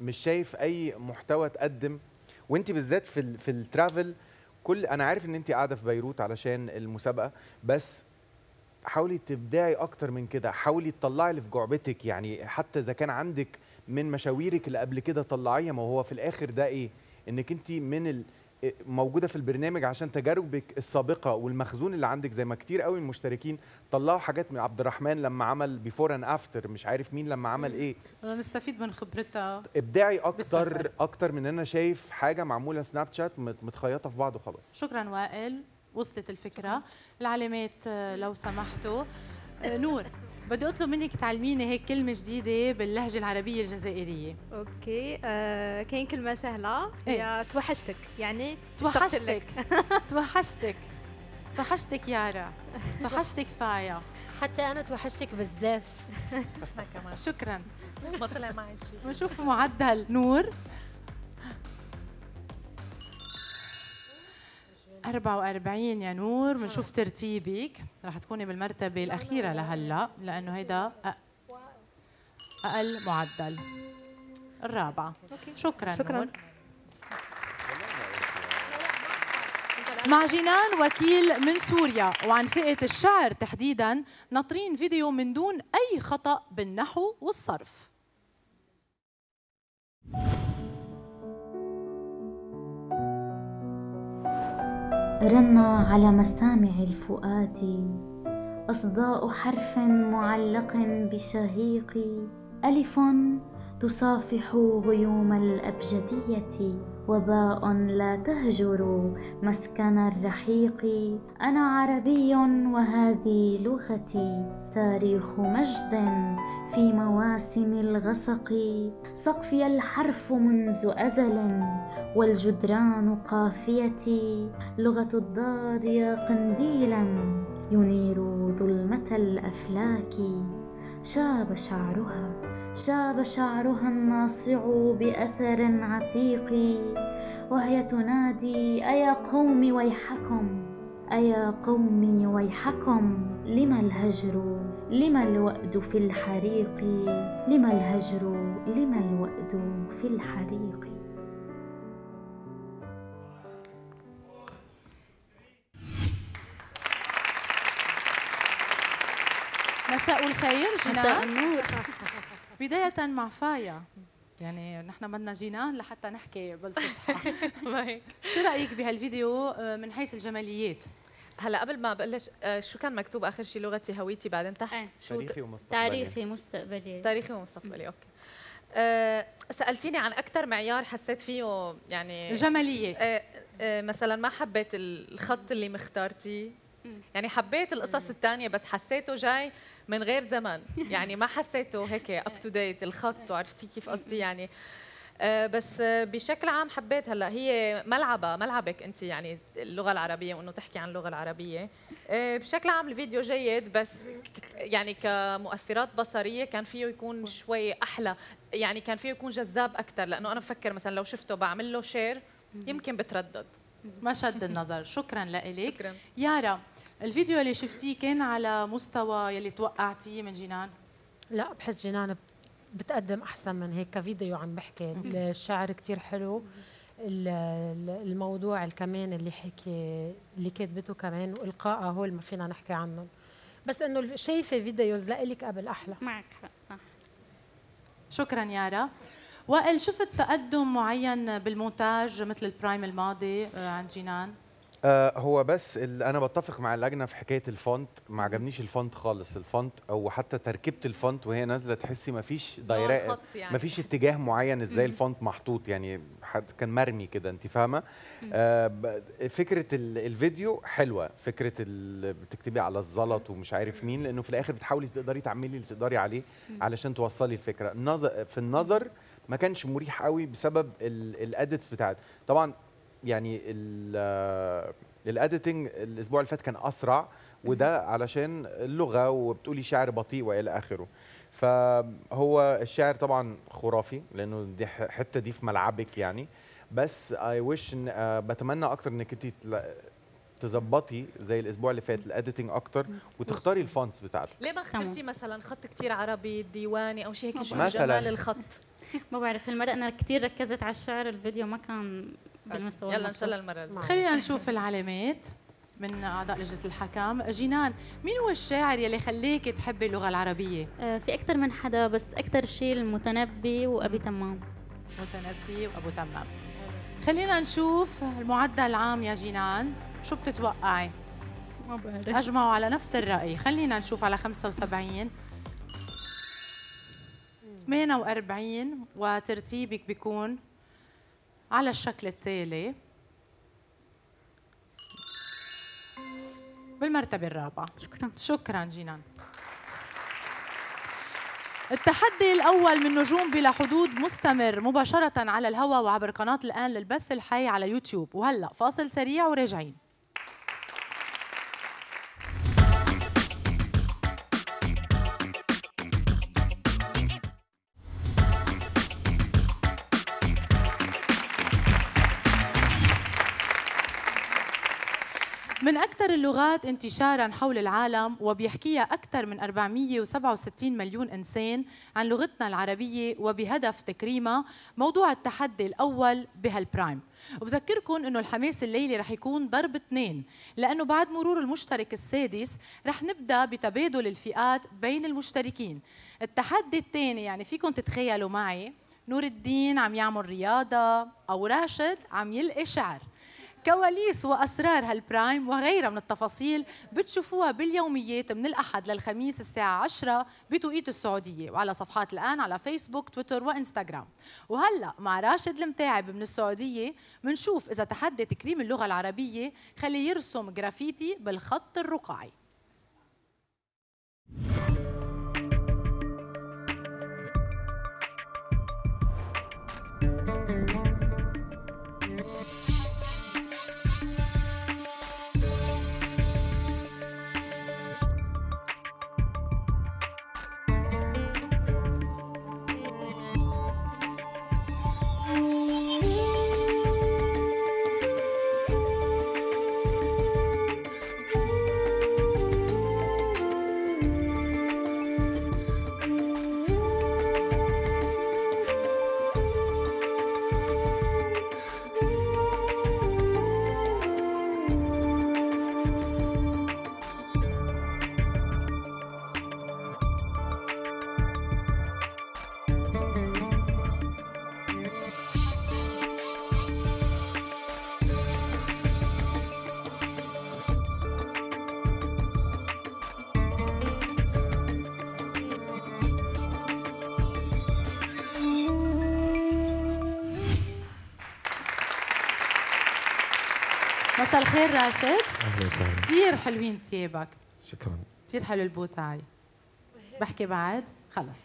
مش شايف اي محتوى تقدم، وانت بالذات في ال في الترافل. كل انا عارف ان انت قاعده في بيروت علشان المسابقه، بس حاولي تبدعي اكتر من كده، حاولي تطلعي اللي في جعبتك، يعني حتى اذا كان عندك من مشاويرك اللي قبل كده طلعيها. ما هو في الاخر ده ايه، انك انت من موجوده في البرنامج عشان تجاربك السابقه والمخزون اللي عندك، زي ما كتير قوي المشتركين طلعوا حاجات. من عبد الرحمن لما عمل بيفور اند افتر، مش عارف مين لما عمل ايه، نستفيد من خبرتها. ابدعي اكتر اكتر من انا شايف حاجه معموله سناب شات متخيطه في بعض وخلاص. شكرا وائل، وصلت الفكرة. العلامات لو سمحتوا. نور، بدي أطلب منك تعلميني هيك كلمة جديدة باللهجة العربية الجزائرية. أوكي، أه كاين كلمة سهلة هي توحشتك، يعني توحشتك توحشتك توحشتك يارا، توحشتك فايا، حتى أنا توحشتك بزاف. شكرا، ما طلع معي شيء. ونشوف معدل نور، أربعة وأربعين يا نور. بنشوف ترتيبك، رح تكوني بالمرتبة الأخيرة لهلا، لأنه هيدا أقل معدل، الرابعة. شكرا شكرا. مع جنان وكيل من سوريا، وعن فئة الشعر تحديدا ناطرين فيديو من دون أي خطأ بالنحو والصرف. رنّ على مسامع الفؤاد أصداء حرف معلق بشهيقي، ألف تصافح غيوم الأبجدية، وباء لا تهجر مسكن الرحيق. أنا عربي وهذه لغتي، تاريخ مجد في مواسم الغسق، سقفي الحرف منذ أزل والجدران قافيتي، لغة الضاد يا قنديلا ينير ظلمة الأفلاك، شاب شعرها شاب شعرها الناصع بأثر عتيق، وهي تنادي أيا قوم ويحكم أيا قوم ويحكم، لما الهجر لما الوأد في الحريق، لما الهجر لما الوأد في الحريق. مساء الخير جنان. بداية مع فايا، يعني نحن بدنا جنان لحتى نحكي بالفصحى. شو رأيك بهالفيديو من حيث الجماليات؟ هلا قبل ما بقلش شو كان مكتوب اخر شيء، لغتي هويتي، بعدين تحت أه. شو تاريخي ومستقبلي. تاريخي ومستقبلي تاريخي ومستقبلي اوكي. أه سالتيني عن اكثر معيار حسيت فيه يعني الجماليات. أه أه مثلا ما حبيت الخط اللي مختارتيه، يعني حبيت القصص الثانيه بس حسيته جاي من غير زمان، يعني ما حسيته هيك اب تو ديت الخط، وعرفتي كيف قصدي يعني. بس بشكل عام حبيت. هلا هي ملعبه ملعبك انت، يعني اللغه العربيه وانه تحكي عن اللغه العربيه. بشكل عام الفيديو جيد، بس يعني كمؤثرات بصريه كان فيه يكون شوي احلى، يعني كان فيه يكون جذاب اكثر، لانه انا بفكر مثلا لو شفته بعمل له شير يمكن بتردد، ما شد النظر. شكرا لك. شكرا يارا، الفيديو اللي شفتيه كان على مستوى يلي توقعتيه من جنان؟ لا، بحس جنان بتقدم احسن من هيك. فيديو عم بحكي الشعر كثير حلو، الموضوع كمان اللي حكي اللي كاتبته كمان والقائها هول ما فينا نحكي عنهم، بس انه شايفه فيديوز لإلك قبل احلى. معك حق صح. شكرا يارا. وائل، شفت تقدم معين بالمونتاج مثل البرايم الماضي عند جنان؟ آه هو بس انا بتفق مع اللجنه في حكايه الفونت، ما عجبنيش الفونت خالص، الفونت او حتى تركيبه الفونت وهي نازله تحسي ما فيش دايره، يعني ما فيش اتجاه معين ازاي الفونت محطوط، يعني حد كان مرمي كده، انت فاهمه؟ آه فكره الفيديو حلوه، فكره بتكتبي على الزلط ومش عارف مين، لانه في الاخر بتحاولي تقدري تعملي اللي تقدري عليه علشان توصلي الفكره. النظر في النظر ما كانش مريح قوي بسبب الاديتس بتاعت طبعا، يعني الاديتنج الاسبوع اللي فات كان اسرع، وده علشان اللغه وبتقولي شعر بطيء والى اخره. فهو الشعر طبعا خرافي لانه دي حته دي في ملعبك يعني، بس اي ويش بتمنى اكتر انك انت تظبطي زي الاسبوع اللي فات الاديتنج اكتر وتختاري الفونتس بتاعتك. ليه ما اخترتي مثلا خط كتير عربي ديواني او شيء هيك؟ شو جمال الخط؟ ما بعرف، المره انا كثير ركزت على الشعر، الفيديو ما كان بالمستوى. يلا ان شاء الله المره الجايه. خلينا نشوف العلامات من اعضاء لجنه الحكام. جنان، مين هو الشاعر يلي خليك تحبي اللغه العربيه؟ آه في اكثر من حدا، بس اكثر شيء المتنبي وابي تمام. المتنبي وابو تمام. خلينا نشوف المعدل العام يا جنان، شو بتتوقعي؟ ما بعرف. اجمعوا على نفس الراي، خلينا نشوف على خمسة وسبعين ثمانية وأربعين، وترتيبك بيكون على الشكل التالي. بالمرتبة الرابعة. شكرا. شكرا جنان. التحدي الأول من نجوم بلا حدود مستمر مباشرة على الهواء وعبر قناة الآن للبث الحي على يوتيوب، وهلأ فاصل سريع وراجعين. من أكثر اللغات انتشاراً حول العالم وبيحكيها أكثر من أربعمئة وسبعة وستين مليون إنسان عن لغتنا العربية، وبهدف تكريمها موضوع التحدي الأول بهالبرايم. وبذكركم أنه الحماس الليلي رح يكون ضرب اثنين، لأنه بعد مرور المشترك السادس رح نبدأ بتبادل الفئات بين المشتركين. التحدي الثاني يعني فيكم تتخيلوا معي نور الدين عم يعمل رياضة أو راشد عم يلقي شعر. كواليس وأسرار هالبرايم وغيرها من التفاصيل بتشوفوها باليوميات من الأحد للخميس الساعة عشرة بتوقيت السعودية، وعلى صفحات الآن على فيسبوك تويتر وإنستغرام. وهلأ مع راشد المتاعب من السعودية منشوف إذا تحدى تكريم اللغة العربية خليه يرسم جرافيتي بالخط الرقعي. مساء الخير راشد. اهلا وسهلا. كثير حلوين ثيابك. شكرا. كثير حلو البوتاي. بحكي بعد؟ خلص.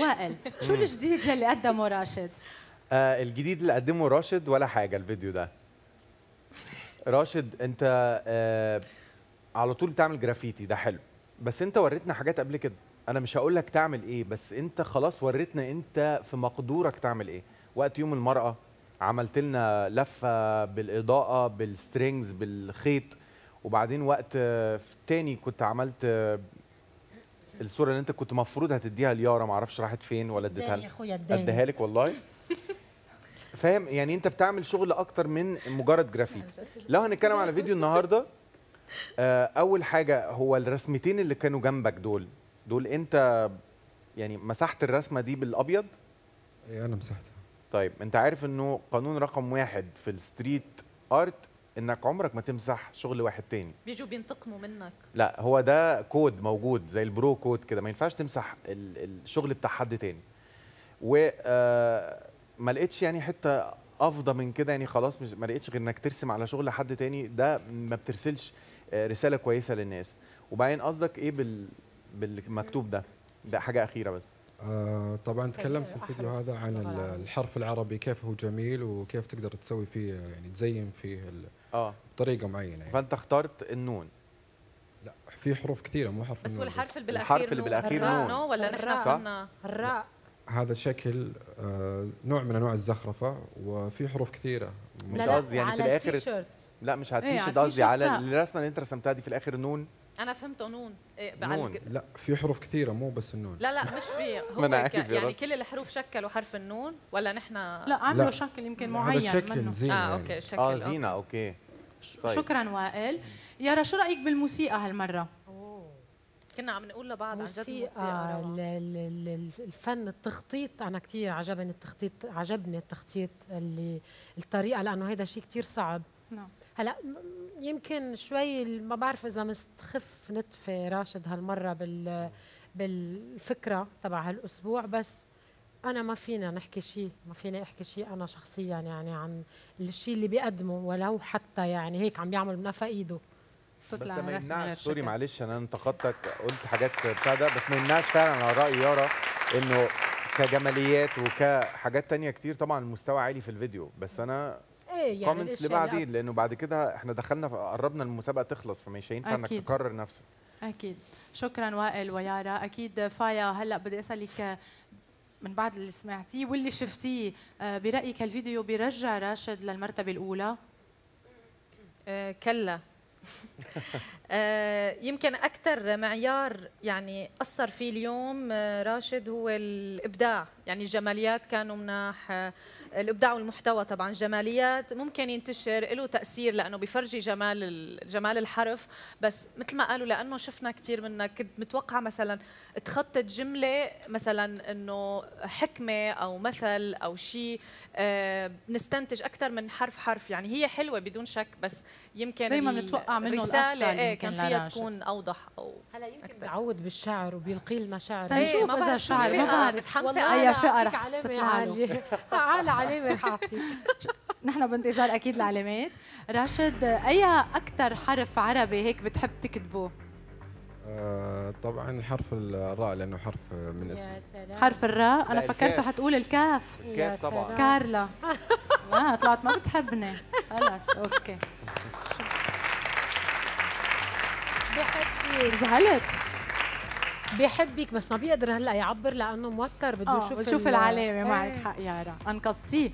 وائل، شو الجديد يلي قدمه راشد؟ آه الجديد اللي قدمه راشد ولا حاجه، الفيديو ده. راشد انت آه على طول بتعمل جرافيتي، ده حلو، بس انت وريتنا حاجات قبل كده، انا مش هقول لك تعمل ايه، بس انت خلاص وريتنا انت في مقدورك تعمل ايه. وقت يوم المرأة عملت لنا لفه بالاضاءه بالسترينجز بالخيط، وبعدين وقت تاني كنت عملت الصوره اللي انت كنت مفروض هتديها ليارا، ما اعرفش راحت فين ولا اديتها لك. يا اخويا اديها لك والله. فاهم يعني انت بتعمل شغل اكتر من مجرد جرافيك. لو هنتكلم على فيديو النهارده، اول حاجه هو الرسمتين اللي كانوا جنبك دول دول انت يعني مسحت الرسمه دي بالابيض؟ ايه انا مسحتها. طيب انت عارف انه قانون رقم واحد في الستريت ارت انك عمرك ما تمسح شغل واحد تاني. بيجوا بينتقموا منك. لا هو ده كود موجود زي البرو كود كده، ما ينفعش تمسح الشغل بتاع حد تاني. و ما لقيتش يعني حته افضل من كده، يعني خلاص ما لقيتش غير انك ترسم على شغل حد تاني، ده ما بترسلش رساله كويسه للناس. وبعدين قصدك ايه بال بالمكتوب ده؟ ده حاجه اخيره بس. آه طبعا تكلمت في الفيديو هذا عن الحرف العربي كيف هو جميل وكيف تقدر تسوي فيه يعني تزين فيه اه بطريقه معينه يعني. فانت اخترت النون. لا في حروف كثيره مو حرف بس، والحرف اللي بالاخير الحرف اللي بالاخير نون ولا نحن قلنا الراء. هذا شكل نوع من انواع الزخرفه وفي حروف كثيره. مش قصدي يعني في الاخر، لا مش على التيشيرت، قصدي على الرسمه اللي انت رسمتها دي في الاخر نون. انا فهمته نون إيه نون. لا في حروف كثيره مو بس النون. لا لا مش في هو يعني كل الحروف شكلوا حرف النون ولا نحن؟ لا عملوا شكل يمكن معين هذا شكل زينه. اه اوكي شكل اه زينه اوكي. طيب. شكرا وائل. يارا شو رايك بالموسيقى هالمره؟ كنا عم نقول لبعض عن جد الموسيقى الفن التخطيط، انا كثير عجبني التخطيط، عجبني التخطيط اللي الطريقه لانه هذا شيء كثير صعب. نعم هلا يمكن شوي ما بعرف اذا مستخف نتفه راشد هالمره بال بالفكره تبع هالاسبوع، بس انا ما فينا نحكي شيء، ما فينا احكي شيء انا شخصيا يعني عن الشيء اللي بيقدمه، ولو حتى يعني هيك عم بيعمل من نفق ايده. بس ما يمنعش، سوري معلش انا انتقدتك قلت حاجات بتاع ده، بس ما يمنعش فعلا على راي يارا انه كجماليات وكحاجات ثانيه كتير طبعا المستوى عالي في الفيديو، بس انا ايه يعني كومنتس لبعدين لانه بعد كده احنا دخلنا قربنا المسابقه تخلص فمش هينفع انك تكرر نفسك. اكيد شكرا وائل ويارا. اكيد فايا هلا بدي اسالك من بعد اللي سمعتيه واللي شفتيه، برايك الفيديو بيرجع راشد للمرتبه الاولى؟ أه كلا يمكن أكثر معيار يعني أثر فيه اليوم راشد هو الإبداع، يعني الجماليات كانوا مناح الإبداع والمحتوى طبعا. جماليات ممكن ينتشر له تأثير لأنه بيفرجي جمال جمال الحرف، بس مثل ما قالوا لأنه شفنا كثير منك كنت متوقعة مثلا تخطط جملة مثلا أنه حكمة أو مثل أو شيء، نستنتج أكثر من حرف حرف، يعني هي حلوة بدون شك بس يمكن دايما نتوقع منه الأفضل إيه كان فيها تكون أوضح أو هلا يمكن تعود بالشعر وبيلقي لنا شعر. نشوف إذا شعر ما بعرف والله أي فقرة رح تطلع له على علامة رح أعطيك. نحن بانتظار أكيد العلامات. راشد أي أكثر حرف عربي هيك بتحب تكتبه؟ آه طبعا حرف الراء لأنه حرف من اسمه. حرف الراء أنا فكرت رح تقول الكاف. الكاف طبعا. كارلا. لا طلعت ما بتحبني خلص أوكي. بحبك زعلت بحبك بس ما بيقدر هلا يعبر لانه موتر بده يشوف شوف العلامه. معك حق يارا انقذتيه.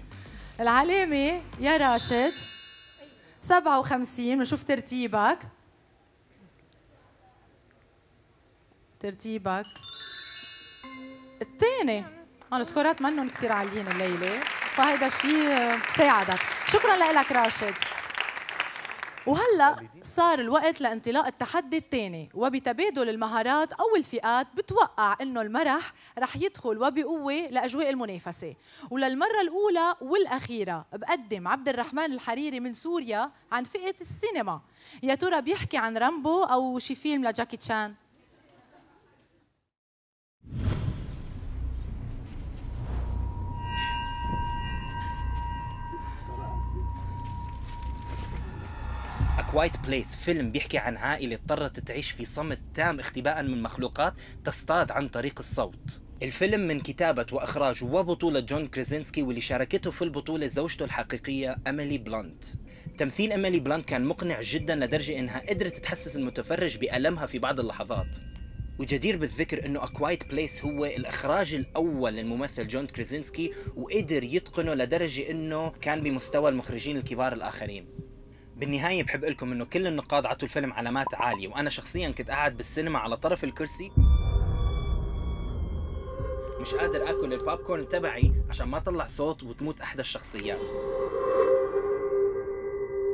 العلامه يا راشد سبعة وخمسين. بنشوف ترتيبك ترتيبك الثاني. السكورات منهم كثير عاليين الليله فهيدا الشيء ساعدك. شكرا لك راشد. وهلا صار الوقت لانطلاق التحدي الثاني، وبتبادل المهارات او الفئات بتوقع انه المرح رح يدخل وبقوه لاجواء المنافسه. وللمره الاولى والاخيره بقدم عبد الرحمن الحريري من سوريا عن فئه السينما. يا ترى بيحكي عن رامبو او شي فيلم لجاكي تشان؟ وايت بليس فيلم بيحكي عن عائلة اضطرت تعيش في صمت تام اختباء من مخلوقات تصطاد عن طريق الصوت. الفيلم من كتابة وإخراج وبطولة جون كريزينسكي واللي شاركته في البطولة زوجته الحقيقية أميلي بلونت. تمثيل أميلي بلونت كان مقنع جدا لدرجة إنها قدرت تحسس المتفرج بألمها في بعض اللحظات. وجدير بالذكر إنه أكوايت بليس هو الإخراج الأول للممثل جون كريزينسكي وقدر يتقنه لدرجة إنه كان بمستوى المخرجين الكبار الآخرين. بالنهاية بحب لكم انه كل النقاد عطوا الفيلم علامات عالية، وانا شخصيا كنت قاعد بالسينما على طرف الكرسي مش قادر اكل البوب كورن تبعي عشان ما اطلع صوت وتموت احدى الشخصيات.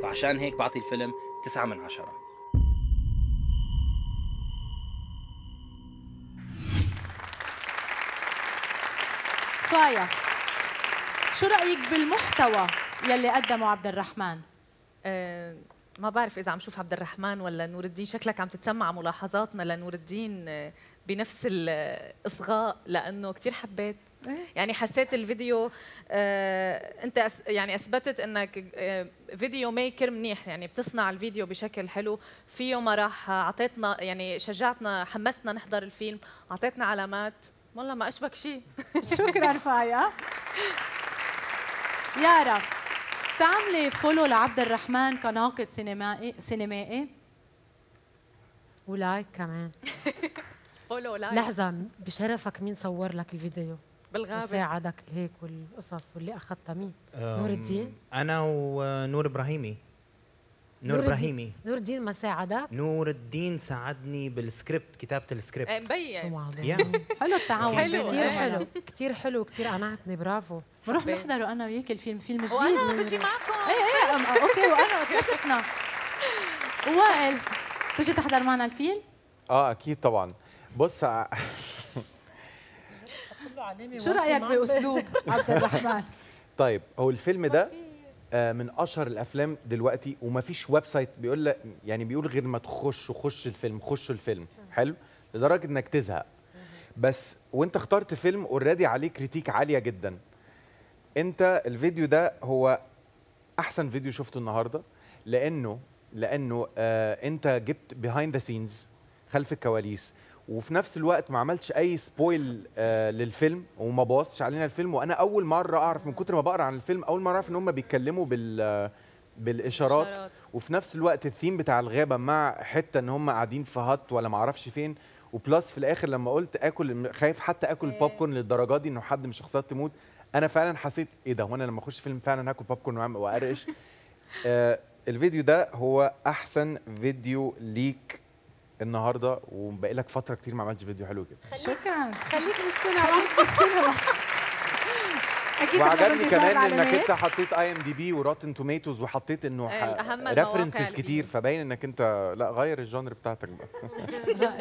فعشان هيك بعطي الفيلم تسعة من عشرة. فايا، شو رأيك بالمحتوى يلي قدمه عبد الرحمن؟ أه ما بعرف إذا عم شوف عبد الرحمن ولا نور الدين، شكلك عم تتسمع ملاحظاتنا لنور الدين بنفس الإصغاء، لأنه كتير حبيت، يعني حسيت الفيديو أه أنت يعني أثبتت أنك فيديو ميكر منيح، يعني بتصنع الفيديو بشكل حلو، فيه مرح، عطيتنا يعني شجعتنا، حمسنا نحضر الفيلم، عطيتنا علامات، والله ما أشبك شيء. شكراً فايا. يارا، بتعملي فولو لعبد الرحمن كناقد سينمائي سينمائي؟ ولايك كمان. فولو ولايك. لحظة، بشرفك مين صور لك الفيديو؟ بالغابة. وساعدك هيك والقصص واللي أخذتها مين؟ نور الدين؟ أنا ونور إبراهيمي. نور, نور إبراهيمي. نور الدين ما ساعدك؟ نور الدين ساعدني بالسكريبت، كتابة السكريبت. مبين. حلو التعاون. حلو كثير حلو، كثير حلو كثير قنعتني، برافو. بنروح نحضره أنا وياك الفيلم، فيلم جديد. وأنا بجي معكم. إيه إيه أوكي، وأنا وثلاثتنا. وائل، بتجي تحضر معنا الفيلم؟ آه أكيد طبعاً. بص شو رأيك بأسلوب عبد الرحمن؟ طيب، هو الفيلم ده من اشهر الافلام دلوقتي، وما فيش ويب سايت بيقول لك، يعني بيقول غير ما تخش خش الفيلم خش الفيلم حلو لدرجه انك تزهق. بس وانت اخترت فيلم اوريدي عليه كريتيك عاليه جدا. انت الفيديو ده هو احسن فيديو شفته النهارده، لانه لانه آه انت جبت بيهايند ذا سينز، خلف الكواليس، وفي نفس الوقت ما عملتش اي سبويل آه للفيلم وما بوظتش علينا الفيلم. وانا اول مره اعرف، من كتر ما بقرا عن الفيلم اول مره اعرف ان هم بيتكلموا بال بالاشارات، وفي نفس الوقت الثيم بتاع الغابه مع حته ان هم قاعدين في هات ولا ما اعرفش فين، وبلس في الاخر لما قلت اكل، خايف حتى اكل البوب كورن للدرجه دي انه حد من الشخصيات تموت، انا فعلا حسيت ايه ده، وانا لما اخش فيلم فعلا هاكل بوب كورن وارقش. آه الفيديو ده هو احسن فيديو ليك النهارده، وبقى لك فتره كتير ما عملتش فيديو حلو كده. شكرا. خليك بالسينما، خليك بالسينما. اكيد. وعجبني كمان انك انت حطيت اي ام دي بي وروتن توميتوز، وحطيت انه ريفرنسز كتير، فباين انك انت لا غير الجانر بتاعتك بقى.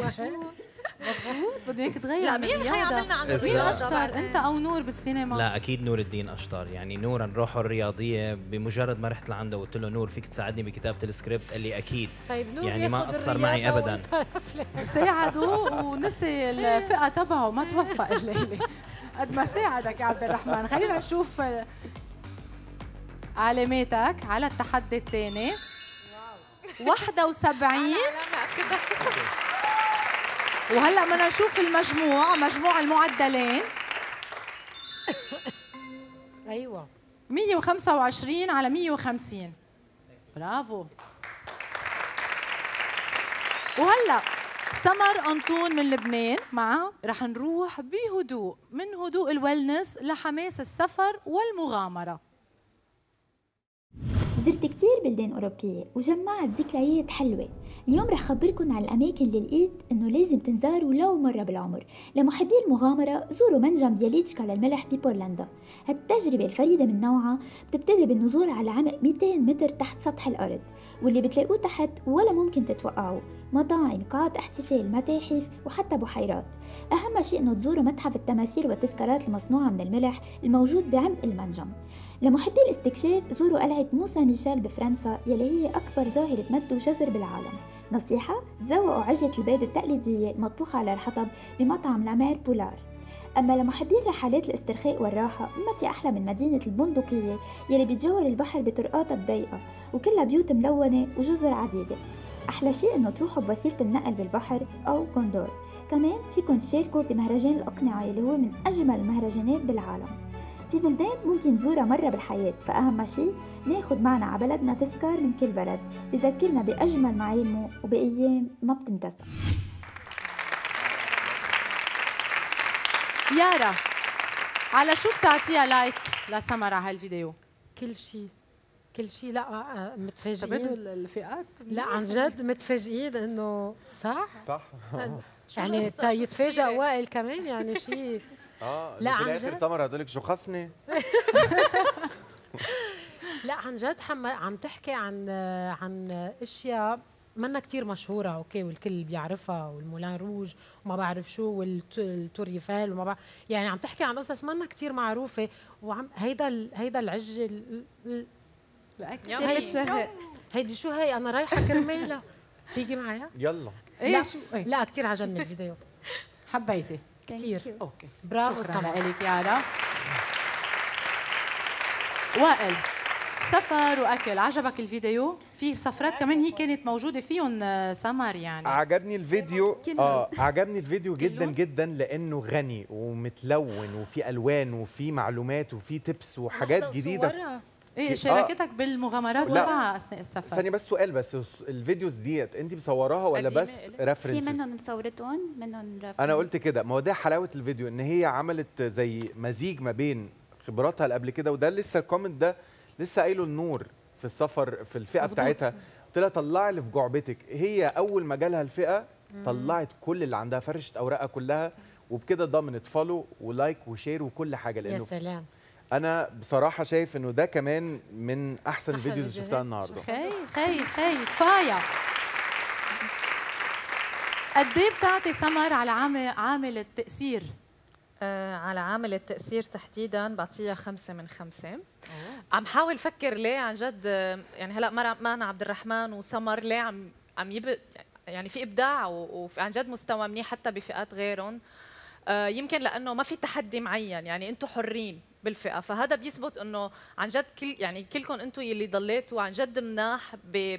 مبسوط؟ بده اياك تغير. لا مين حيعملنا عن الرياضه؟ اشطر انت او نور بالسينما؟ لا اكيد نور الدين اشطر، يعني نور روحه الرياضيه، بمجرد ما رحت لعنده وقلت له نور فيك تساعدني بكتابه السكريبت، قال لي اكيد. طيب نور يعني ما اثر معي ابدا. ساعدوه ونسي الفئه تبعه، ما توفق الليله قد ما ساعدك يا عبد الرحمن. خلينا نشوف علاماتك على التحدي الثاني. واو. واحد وسبعين. وهلا بدنا نشوف المجموع، مجموع المعدلين. ايوه مية وخمسة وعشرين على مية وخمسين، برافو. وهلا سمر انطون من لبنان، معها رح نروح بهدوء، من هدوء الويلنس لحماس السفر والمغامره. زرت كتير بلدان أوروبية وجمعت ذكريات حلوة. اليوم رح خبركن عن الأماكن اللي لقيت إنه لازم تنزار ولو مرة بالعمر. لمحبي المغامرة زوروا منجم دياليتشكا للملح ببولندا. هالتجربة الفريدة من نوعها بتبتدي بالنزول على عمق مئتين متر تحت سطح الأرض، واللي بتلاقوه تحت ولا ممكن تتوقعوه. مطاعم، قاعات احتفال، متاحف، وحتى بحيرات. أهم شيء إنه تزوروا متحف التماثيل والتذكارات المصنوعة من الملح الموجود بعمق المنجم. لمحبي الاستكشاف زوروا قلعة موسى ميشيل بفرنسا، يلي هي أكبر ظاهرة مد وجزر بالعالم. نصيحة، تذوقوا عجة البيض التقليدية المطبوخة على الحطب بمطعم لامير بولار. أما لمحبي الرحلات الاسترخاء والراحة، ما في أحلى من مدينة البندقية يلي بتجاور البحر بطرقاتها الضيقة وكلها بيوت ملونة وجزر عديدة. أحلى شيء إنه تروحوا بوسيلة النقل بالبحر أو كوندور. كمان فيكن تشاركوا بمهرجان الأقنعة يلي هو من أجمل المهرجانات بالعالم. في بلدان ممكن نزورها مرة بالحياة، فأهم شيء ناخد معنا على بلدنا تذكار من كل بلد بذكرنا بأجمل معالمه وبأيام ما بتنتسى. يارا، على شو بتعطيها لايك لسمر على هالفيديو؟ كل شيء كل شيء. لا متفاجئين. بدو الفئات؟ لا عن جد متفاجئين انه صح؟ صح يعني يتفاجئ وائل كمان، يعني شيء اه لا في الاخر سمر هدولك شخصني. لا عن جد حم... عم تحكي عن عن اشياء منا كثير مشهوره، اوكي، والكل بيعرفها، والمولان روج وما بعرف شو والتوريفال وما بعرف، يعني عم تحكي عن قصص منا كثير معروفه، وعم هيدا ال... هيدا العج ال... ال... هيدي هيدي شو هي انا رايحه كرمالها. تيجي معايا؟ يلا. لا شو ايه؟ لا كثير عجبني الفيديو. حبيتي كثير. اوكي برافو، شكرا لك يا علا. وائل، سفر واكل، عجبك الفيديو؟ في سفرات كمان هي كانت موجوده فيهم سمر يعني. عجبني الفيديو، اه عجبني الفيديو جدا جدا لانه غني ومتلون وفي الوان وفي معلومات وفي تبس وحاجات جديده. ايه شاركتك آه. بالمغامرات تبعها اثناء السفر؟ ثانية بس سؤال، بس الفيديوز ديت انت مصوراها ولا بس ريفرنسز؟ في منهم مصورتهم منهم ريفرنسز. انا قلت كده، ما هو ده حلاوة الفيديو، ان هي عملت زي مزيج ما بين خبراتها اللي قبل كده، وده لسه الكومنت ده لسه قايله النور في السفر في الفئة مزبوط. بتاعتها، قلت لها طلعي اللي في جعبتك، هي أول ما جالها الفئة طلعت كل اللي عندها، فرشت أوراقها كلها، وبكده ضمنت فولو ولايك وشير وكل حاجة. لأنه يا سلام، أنا بصراحة شايف إنه ده كمان من أحسن الفيديوز اللي شفتها النهاردة. خير خير خير. فايا، قد إيه بتعطي سمر على عامل التأثير؟ آه على عامل التأثير تحديداً بعطيها خمسة من خمسة. أوه. عم حاول أفكر ليه عن جد، يعني هلأ معنا عبد الرحمن وسمر، ليه عم عم يب يعني في إبداع وعن جد مستوى منيح حتى بفئات غيرهم. آه يمكن لأنه ما في تحدي معين، يعني أنتم حرين بالفئه، فهذا بيثبت انه عن جد كل يعني كلكم انتم يلي ضليتوا عن جد مناح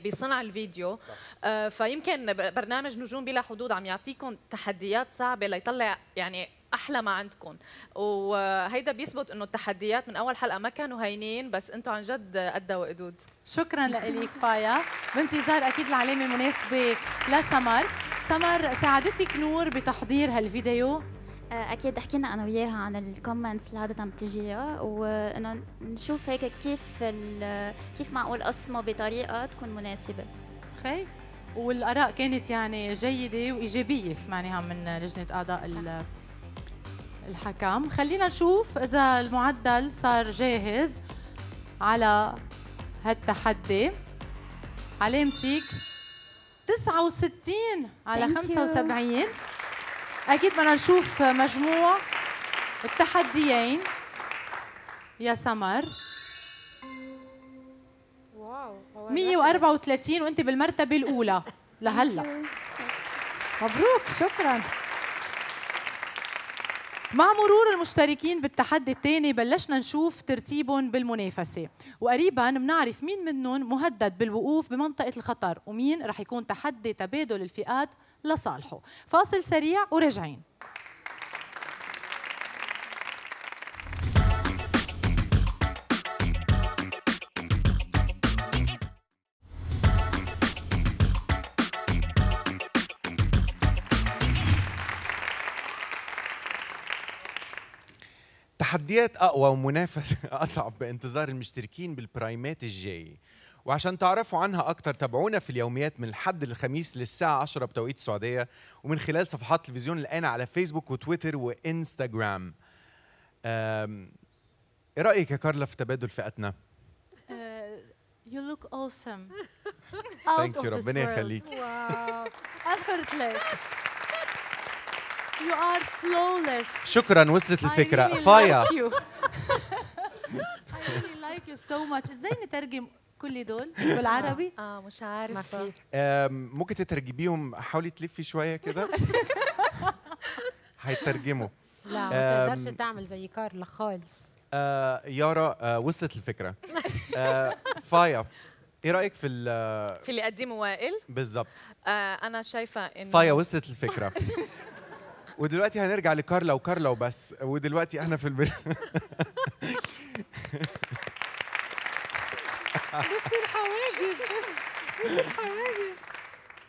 بصنع الفيديو. آه فيمكن برنامج نجوم بلا حدود عم يعطيكم تحديات صعبه ليطلع يعني احلى ما عندكم، وهيدا بيثبت انه التحديات من اول حلقه ما كانوا هينين، بس انتم عن جد قد وقدود. شكرا لك فايا، بانتظار اكيد العلامه المناسبه لسمر. سمر، ساعدتك نور بتحضير هالفيديو؟ اكيد حكينا انا وياها عن الكومنتس اللي عاده عم تجيها، وانه نشوف هيك كيف كيف معقول اقسمه بطريقه تكون مناسبه. خير، والاراء كانت يعني جيده وايجابيه سمعناها من لجنه اعضاء الحكام. خلينا نشوف اذا المعدل صار جاهز على هالتحدي. علامتك تسعة وستين على خمسة وسبعين. أكيد بدنا نشوف مجموع التحديين يا سمر. واو، مية وأربعة وثلاثين وأنت بالمرتبة الأولى لهلا. مبروك، شكراً. مع مرور المشتركين بالتحدي الثاني بلشنا نشوف ترتيبهم بالمنافسة، وقريباً بنعرف مين منهم مهدد بالوقوف بمنطقة الخطر ومين رح يكون تحدي تبادل الفئات لصالحه. فاصل سريع وراجعين. تحديات أقوى ومنافسة أصعب بانتظار المشتركين بالبرايمات الجاي، وعشان تعرفوا عنها أكتر تابعونا في اليوميات من الحد للخميس للساعة عشرة بتوقيت السعودية، ومن خلال صفحات تلفزيون الآن على فيسبوك وتويتر وإنستغرام. إيه رأيك يا كارلا في تبادل فئتنا؟ You look awesome. Out of this world. ربنا يخليك. Effortless. You are flawless. شكرا، وصلت الفكرة. فايا. I really like you so much. ازاي نترجم كل دول بالعربي؟ اه مش عارفة. ممكن تترجميهم، حاولي تلفي شوية كده. هيترجموا. لا ما تقدرش تعمل زي كارلا خالص. يارا وصلت الفكرة. فايا، ايه رأيك في في اللي قدمه وائل؟ بالظبط. أنا شايفة إن فايا وصلت الفكرة. ودلوقتي هنرجع لكارلا وكارلا وبس، ودلوقتي احنا في البر. بصي الحواجب، الحواجب.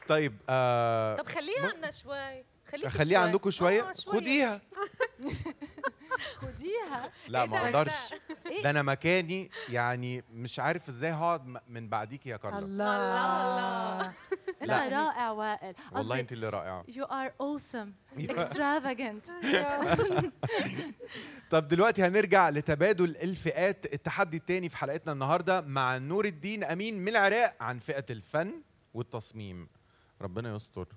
طيب آه طب خليها عندنا شوي، خليها عندكم شويه، خديها. خديها فيها. لا ما اقدرش، ده انا مكاني يعني مش عارف ازاي هقعد من بعديكي يا كارلا. الله الله انت رائع وائل، والله انت اللي رائعه. يو ار اوسم اكسترافاجنت. طب دلوقتي هنرجع لتبادل الفئات، التحدي الثاني في حلقتنا النهارده مع نور الدين امين من العراق عن فئه الفن والتصميم. ربنا يستر.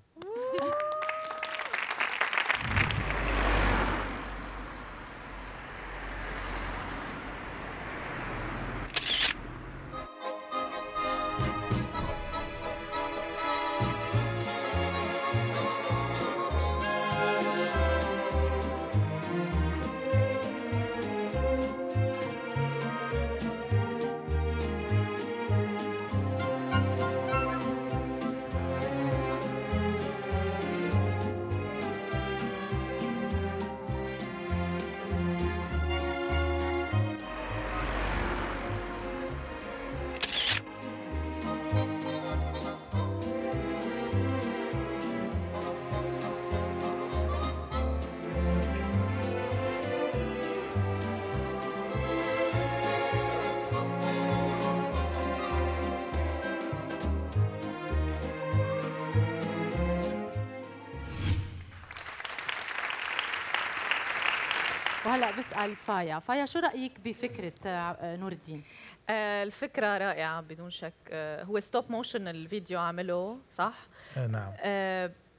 وهلا بسأل فايا، فايا شو رأيك بفكرة نور الدين؟ الفكرة رائعة بدون شك، هو ستوب موشن الفيديو عمله صح؟ نعم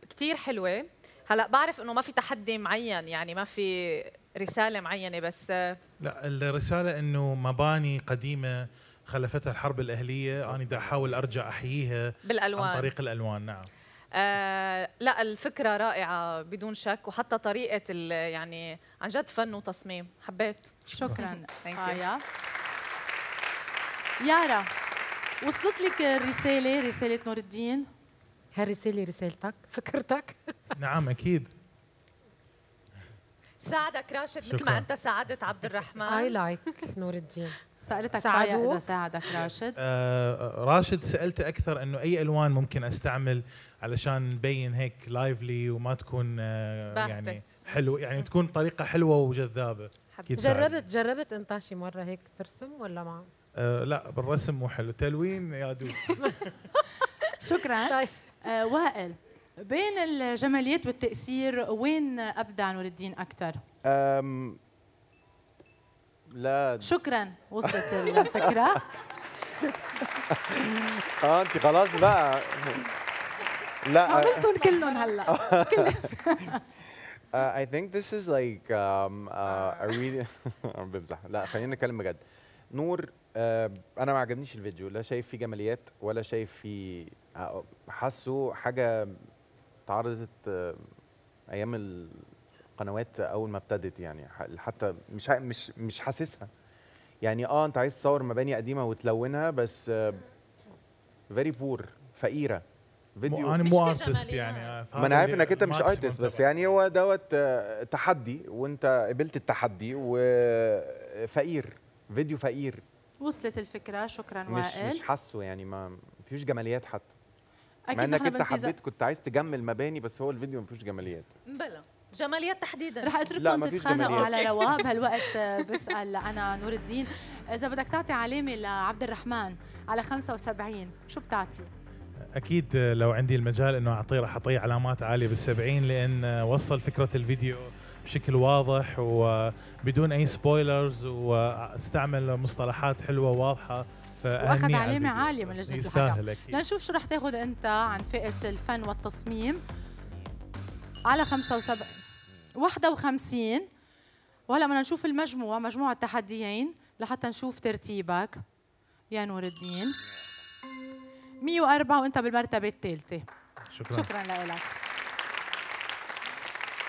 كتير حلوة. هلا بعرف انه ما في تحدي معين، يعني ما في رسالة معينة، بس لا الرسالة انه مباني قديمة خلفتها الحرب الأهلية، انا بدي احاول ارجع احييها بالألوان عن طريق الألوان. نعم آه لا الفكرة رائعة بدون شك، وحتى طريقة يعني عن جد فن وتصميم، حبيت. شكرا. فايا يارا وصلت لك الرسالة، رسالة نور الدين؟ هالرسالة رسالتك فكرتك؟ نعم أكيد. ساعدك راشد مثل ما أنت ساعدت عبد الرحمن. I like نور الدين. سألتك فايا إذا ساعدك راشد. آه راشد سألته أكثر إنه أي ألوان ممكن أستعمل علشان نبين هيك لايفلي وما تكون آه يعني حلو، يعني تكون طريقة حلوة وجذابة. جربت جربت أنت شي مرة هيك ترسم ولا ما؟ آه لا بالرسم مو حلو، تلوين يا دوب. شكرا. طيب. آه وائل بين الجماليات والتأثير وين أبدع نور الدين أكثر؟ لا شكرا وصلت الفكره. اه انت خلاص بقى. لا عملتهم كلهم هلا. I think this is like um uh, a really بمزح. لا خلينا نتكلم بجد. نور انا ما عجبنيش الفيديو، لا شايف فيه جماليات ولا شايف فيه، حاسه حاجه اتعرضت ايام ال قنوات اول ما ابتدت، يعني حتى مش مش مش حاسسها. يعني اه انت عايز تصور مباني قديمه وتلونها، بس فيري بور، فقيره فيديو. انا مو ارتست يعني، ما انا عارف انك انت مش ارتست، بس يعني هو دوت تحدي وانت قبلت التحدي، وفقير فيديو فقير. وصلت الفكره. شكرا وائل. مش مش حاسه يعني، ما فيهوش جماليات حتى، مع انك انت حبيت كنت عايز تجمل مباني، بس هو الفيديو ما فيهوش جماليات. بلا جماليات تحديدا. رح اترككم تتخانقوا على رواق بهالوقت. بسال انا نور الدين، اذا بدك تعطي علامه لعبد الرحمن على خمسة وسبعين شو بتعطي؟ اكيد لو عندي المجال انه اعطيه راح اعطيه علامات عاليه بالسبعين، لان وصل فكره الفيديو بشكل واضح وبدون اي سبويلرز، واستعمل مصطلحات حلوه واضحه، واخذ علامه عاليه من لجنه الحكم. لنشوف شو رح تاخذ انت عن فئه الفن والتصميم على خمسة وسبعين واحد وخمسين. وهلا بدنا نشوف المجموعه، مجموعه تحديين لحتى نشوف ترتيبك يا نور الدين. مية وأربعة وانت بالمرتبه الثالثه. شكرا. شكرا لك.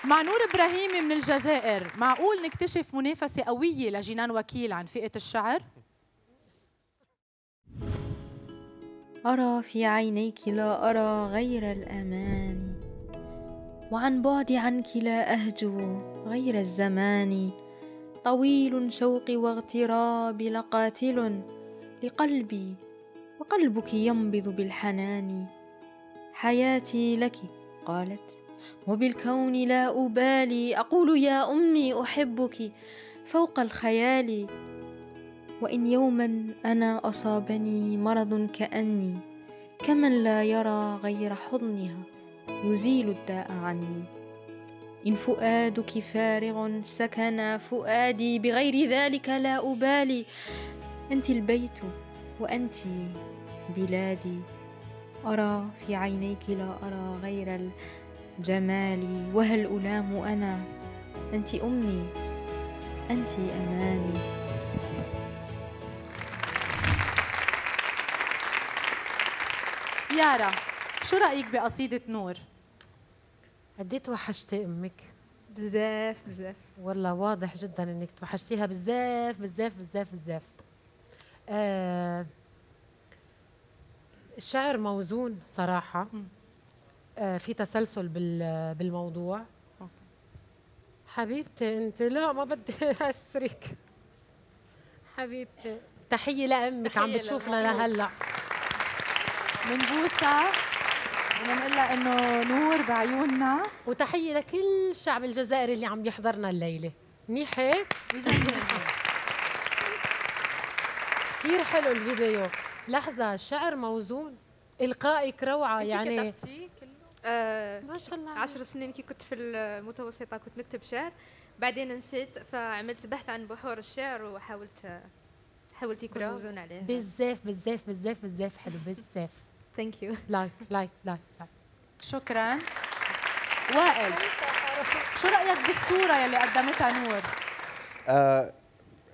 مع نور ابراهيمي من الجزائر، معقول نكتشف منافسه قويه لجنان وكيل عن فئه الشعر؟ ارى في عينيك لا ارى غير الامان، وعن بعدي عنك لا أهجو غير الزمان، طويل شوقي واغترابي لقاتل لقلبي، وقلبك ينبض بالحنان، حياتي لك قالت وبالكون لا أبالي، أقول يا أمي أحبك فوق الخيال. وإن يوما أنا أصابني مرض كأني كمن لا يرى غير حضنها يزيل الداء عني. إن فؤادك فارغ سكن فؤادي بغير ذلك لا أبالي. أنت البيت وأنت بلادي، أرى في عينيك لا أرى غير الجمال. وهل ألام أنا؟ أنت أمي، أنت أماني. يارا، شو رأيك بقصيدة نور؟ قديه توحشتي امك؟ بزاف بزاف والله، واضح جدا انك توحشتيها بزاف بزاف بزاف بزاف. آه الشعر موزون صراحه، آه في تسلسل بالموضوع. حبيبتي انت، لا ما بدي اسرك حبيبتي. تحيه لامك، عم بتشوفنا لهلا، منبوسه ونقول لها انه نور بعيوننا. وتحيه لكل الشعب الجزائري اللي عم يحضرنا الليله. منيح هيك؟ كثير حلو الفيديو. لحظه، الشعر موزون، القائك روعه. يعني انت كتبتي كله؟ آه ما شاء الله. عشر سنين كي كنت في المتوسطه كنت نكتب شعر، بعدين نسيت فعملت بحث عن بحور الشعر وحاولت حاولت يكون موزون عليه. بزاف بزاف بزاف بزاف حلو، بزاف. ثانك يو. لايك لايك لايك لايك. شكرا. وائل، شو رايك بالصوره يلي قدمتها نور؟ آه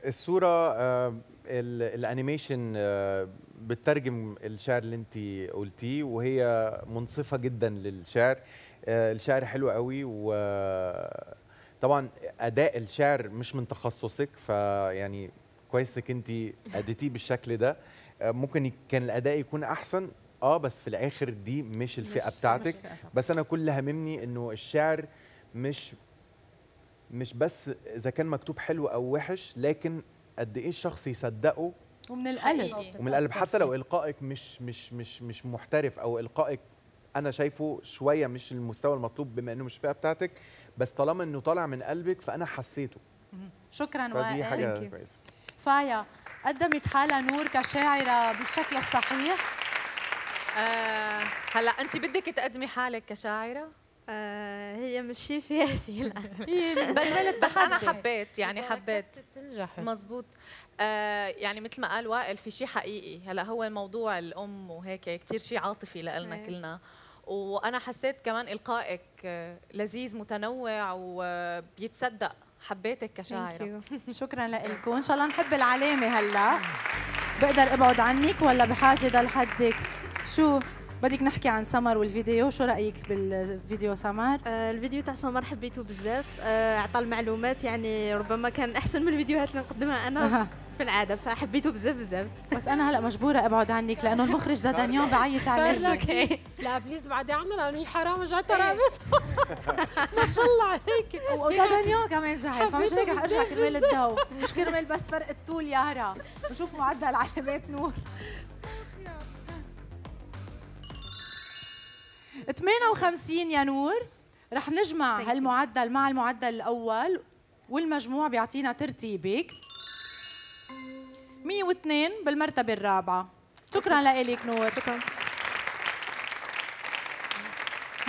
الصوره، آه الانيميشن آه بتترجم الشعر اللي انت قلتيه، وهي منصفه جدا للشعر. آه الشعر حلو قوي، وطبعا اداء الشعر مش من تخصصك، فيعني كويس انك انت اديتيه بالشكل ده. آه ممكن كان الاداء يكون احسن، اه بس في الاخر دي مش الفئه بتاعتك. بس انا كل هممني انه الشعر مش مش بس اذا كان مكتوب حلو او وحش، لكن قد ايه الشخص يصدقه ومن القلب، ومن القلب. حتى لو القائك مش مش مش مش محترف، او القائك انا شايفه شويه مش المستوى المطلوب بما انه مش الفئه بتاعتك، بس طالما انه طالع من قلبك فانا حسيته. شكرا وائل. دي حاجه كويسه. فايا، قدمت حالها نور كشاعره بالشكل الصحيح. آه هلا انت بدك تقدمي حالك كشاعره؟ آه هي مش فياسي الان بس انا حبيت، يعني حبيت تنجح مظبوط. آه يعني مثل ما قال وائل، في شيء حقيقي. هلا هو موضوع الام وهيك كثير شيء عاطفي لنا كلنا، وانا حسيت كمان القائك لذيذ متنوع وبيتصدق. حبيتك كشاعره. شكرا لكم، ان شاء الله نحب العلامه. هلا بقدر ابعد عنك ولا بحاجه ده لحدك؟ شو بدك نحكي عن سمر والفيديو؟ شو رايك بالفيديو سمر؟ آه الفيديو تاع سمر حبيته بزاف، آه عطى المعلومات، يعني ربما كان احسن من الفيديوهات اللي نقدمها انا في العاده، فحبيته بزاف بزاف. بس انا هلا مجبوره ابعد عنك لانه المخرج زاد اليوم بعيط علي. اوكي لا بليز بعدي عنها لانه هي حرام رجعت رابط. ما شاء الله عليك. ودانيو كمان زعل، فمش هيك رح ارجع كرمال الضو، مش كرمال بس فرق الطول. يارا، بشوف معدل علامات نور ثمانية وخمسين يا نور. رح نجمع هالمعدل مع المعدل الأول والمجموع بيعطينا ترتيبك مية واثنين بالمرتبة الرابعة. شكرا لك نور. شكرا.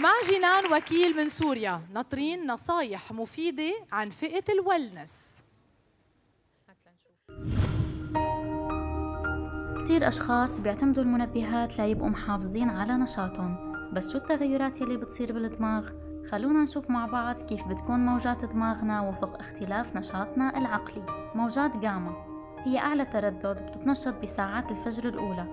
مع جنان وكيل من سوريا، ناطرين نصايح مفيدة عن فئة الويلنس. كثير أشخاص بيعتمدوا المنبهات ليبقوا محافظين على نشاطهم، بس شو التغيرات يلي بتصير بالدماغ؟ خلونا نشوف مع بعض كيف بتكون موجات دماغنا وفق اختلاف نشاطنا العقلي. موجات جاما هي أعلى تردد بتتنشط بساعات الفجر الأولى،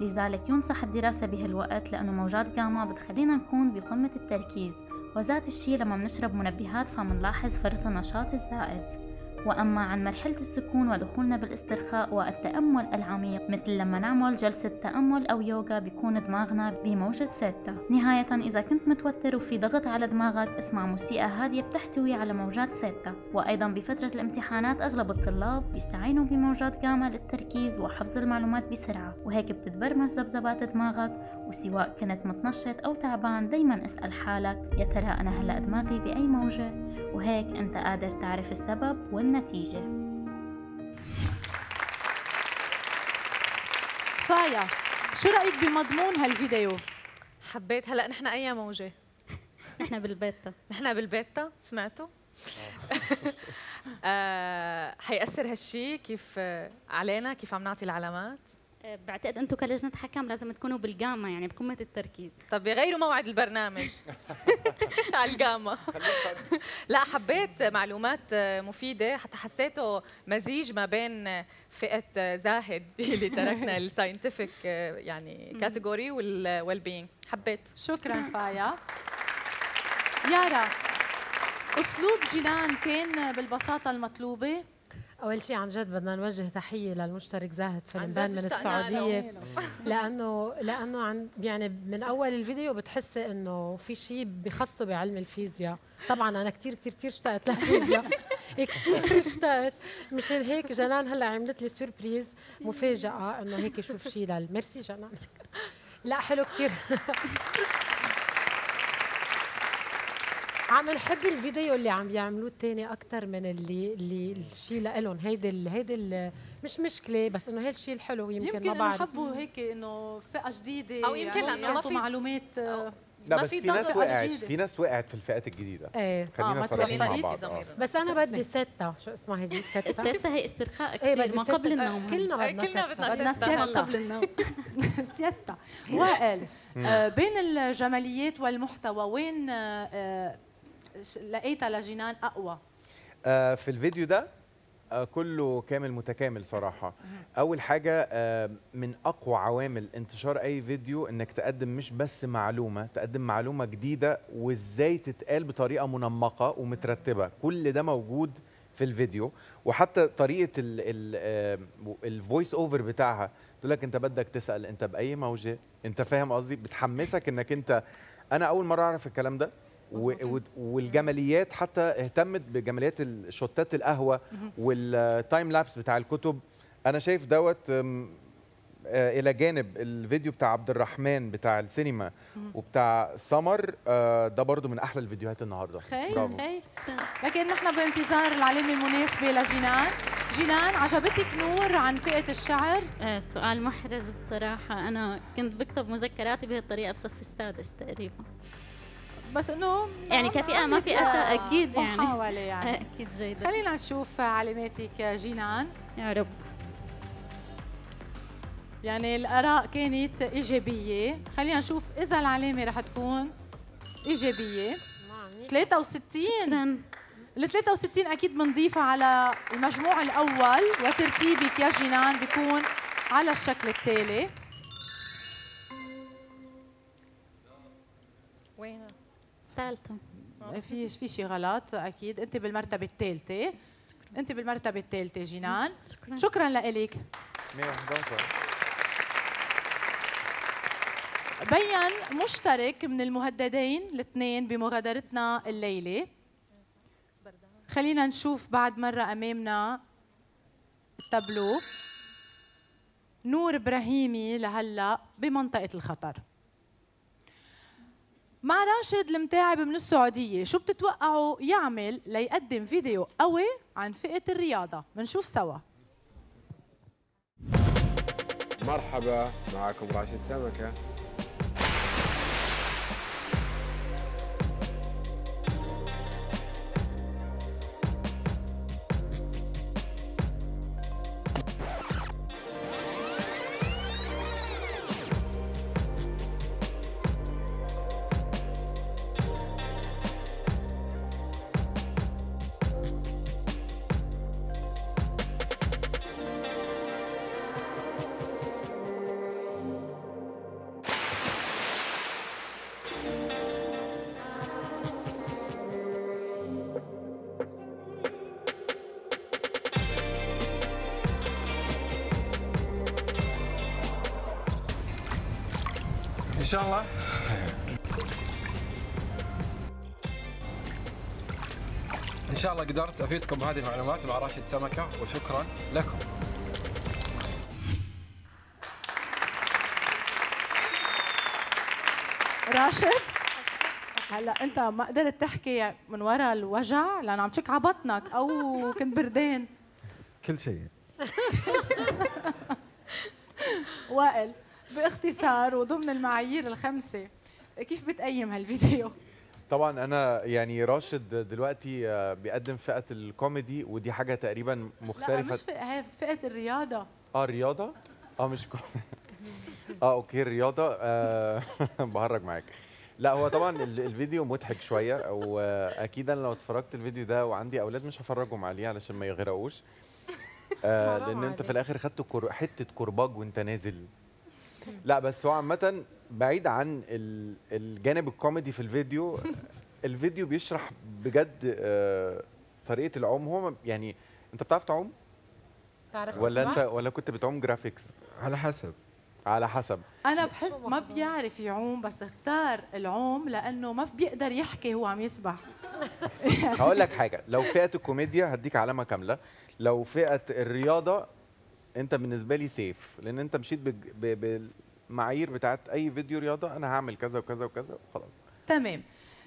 لذلك ينصح الدراسة بهالوقت لأنه موجات جاما بتخلينا نكون بقمة التركيز، وذات الشي لما بنشرب منبهات فمنلاحظ فرط النشاط الزائد. وأما عن مرحلة السكون ودخولنا بالاسترخاء والتأمل العميق، مثل لما نعمل جلسة تأمل أو يوغا بيكون دماغنا بموجة ثابتة. نهاية، إذا كنت متوتر وفي ضغط على دماغك اسمع موسيقى هادية بتحتوي على موجات ثابتة. وأيضا بفترة الامتحانات أغلب الطلاب بيستعينوا بموجات جاما للتركيز وحفظ المعلومات بسرعة، وهيك بتتبرمج ذبذبات دماغك. وسواء كنت متنشط أو تعبان دايما اسأل حالك يا ترى أنا هلأ دماغي بأي موجة، وهيك أنت قادر تعرف السبب والنتيجة. فايا، شو رأيك بمضمون هالفيديو؟ حبيت. هلأ نحن أي موجة؟ نحن بالبيتا. نحن بالبيتا، سمعتوا؟ آه، حيأثر هالشي كيف علينا، كيف عم نعطي العلامات؟ بعتقد انتم كلجنه حكام لازم تكونوا بالجاما، يعني بقمه التركيز. طب يغيروا موعد البرنامج على الجاما. لا، حبيت، معلومات مفيده، حتى حسيته مزيج ما بين فئه زاهد اللي تركنا الساينتفك يعني كاتيجوري والويل بينج. حبيت. شكرا فايا. يارا، اسلوب جنان كان بالبساطه المطلوبه. أول شيء عن جد بدنا نوجه تحية للمشترك زاهد فلمبان من السعودية، لأنه لأنه عن يعني من أول الفيديو بتحسي إنه في شيء بخصه بعلم الفيزياء. طبعا أنا كتير كتير كتير اشتقت للفيزياء، كتير اشتقت، مشان هيك جنان هلا عملت لي سوربريز مفاجأة إنه هيك شوف شيء لل ميرسي جنان. لا حلو كتير. عم نحب الفيديو اللي عم يعملوه الثاني اكثر من اللي اللي الشيء لهم. هيدي هيدي مش مشكله، بس انه هي الشيء الحلو. يمكن يمكن انه حبوا هيك انه فئه جديده، او يمكن يعني لانه ما في معلومات. لا، بس في ناس وقعت في ناس وقعت في الفئات الجديده. ايه خلينا صراحه مع بعض. بس انا بدي ستة. شو اسمها هذيك ستة؟ الستة هي استرخاء كثير ما قبل النوم. كلنا بدنا سياستا قبل النوم. سياستا. وائل، بين الجماليات والمحتوى وين لقيتها لجنان أقوى؟ آه في الفيديو ده آه كله كامل متكامل صراحة. أول حاجة، آه من أقوى عوامل انتشار أي فيديو إنك تقدم مش بس معلومة، تقدم معلومة جديدة وإزاي تتقال بطريقة منمقة ومترتبة. كل ده موجود في الفيديو، وحتى طريقة الفويس أوفر بتاعها تقول لك أنت بدك تسأل أنت بأي موجة، أنت فاهم قصدي؟ بتحمسك إنك أنت. أنا أول مرة أعرف الكلام ده. والجماليات حتى اهتمت بجماليات الشوتات القهوه والتايم لابس بتاع الكتب. انا شايف دوت الى جانب الفيديو بتاع عبد الرحمن بتاع السينما وبتاع سمر، ده برضو من احلى الفيديوهات النهارده. خير خير. لكن نحن بانتظار العلامه المناسبه لجنان. جنان، عجبتك نور عن فئة الشعر؟ آه، سؤال محرج بصراحه. انا كنت بكتب مذكراتي بهالطريقه بصف السادس تقريبا، بس انه يعني كفئه ما فئه اكيد يعني محاوله يعني اكيد جيده. خلينا نشوف علاماتك جنان. يا رب. يعني الاراء كانت ايجابيه، خلينا نشوف اذا العلامه رح تكون ايجابيه. ثلاثة وستين. ال ثلاثة وستين اكيد بنضيفها على المجموع الاول، وترتيبك يا جنان بيكون على الشكل التالي. وين؟ ثالثة. في في شيء غلط اكيد. انت بالمرتبه الثالثه. انت بالمرتبه الثالثه جنان. شكرا شكرا لك. مية وحداشر. بين مشترك من المهددين الاثنين بمغادرتنا الليله. خلينا نشوف بعد مره امامنا التابلو. نور ابراهيمي لهلا بمنطقه الخطر. مع راشد المتاعب من السعودية، شو بتتوقعوا يعمل ليقدم فيديو قوي عن فئة الرياضة؟ بنشوف سوا. مرحبا، معكم راشد سمكة. شاء الله. ان شاء الله قدرت افيدكم بهذه المعلومات مع راشد سمكه، وشكرا لكم. راشد هلا انت ما قدرت تحكي من وراء الوجع لان عم تشك على بطنك او كنت بردان؟ كل شيء. وائل باختصار وضمن المعايير الخمسه كيف بتقيم هالفيديو؟ طبعا انا يعني راشد دلوقتي بيقدم فئه الكوميدي ودي حاجه تقريبا مختلفه. لا مش فئه، فئه الرياضه. اه الرياضه؟ اه مش كو... اه اوكي الرياضه. آه بهرج معاك. لا هو طبعا الفيديو مضحك شويه، واكيد انا لو اتفرجت الفيديو ده وعندي اولاد مش هفرجهم عليه علشان ما يغرقوش. آه لان انت في الاخر خدت كور... حته كرباج وانت نازل. لا بس هو عامه بعيد عن الجانب الكوميدي في الفيديو، الفيديو بيشرح بجد طريقه العوم. هو يعني انت بتعرف تعوم؟ تعرف ولا انت ولا كنت بتعوم جرافيكس؟ على حسب على حسب. انا بحس ما بيعرف يعوم بس اختار العوم لانه ما بيقدر يحكي هو عم يسبح. هقول لك حاجه، لو فئه الكوميديا هديك علامه كامله، لو فئه الرياضه انت بالنسبه لي سيف، لان انت مشيت بال معايير بتاعت اي فيديو رياضه، انا هعمل كذا وكذا وكذا وخلاص. تمام.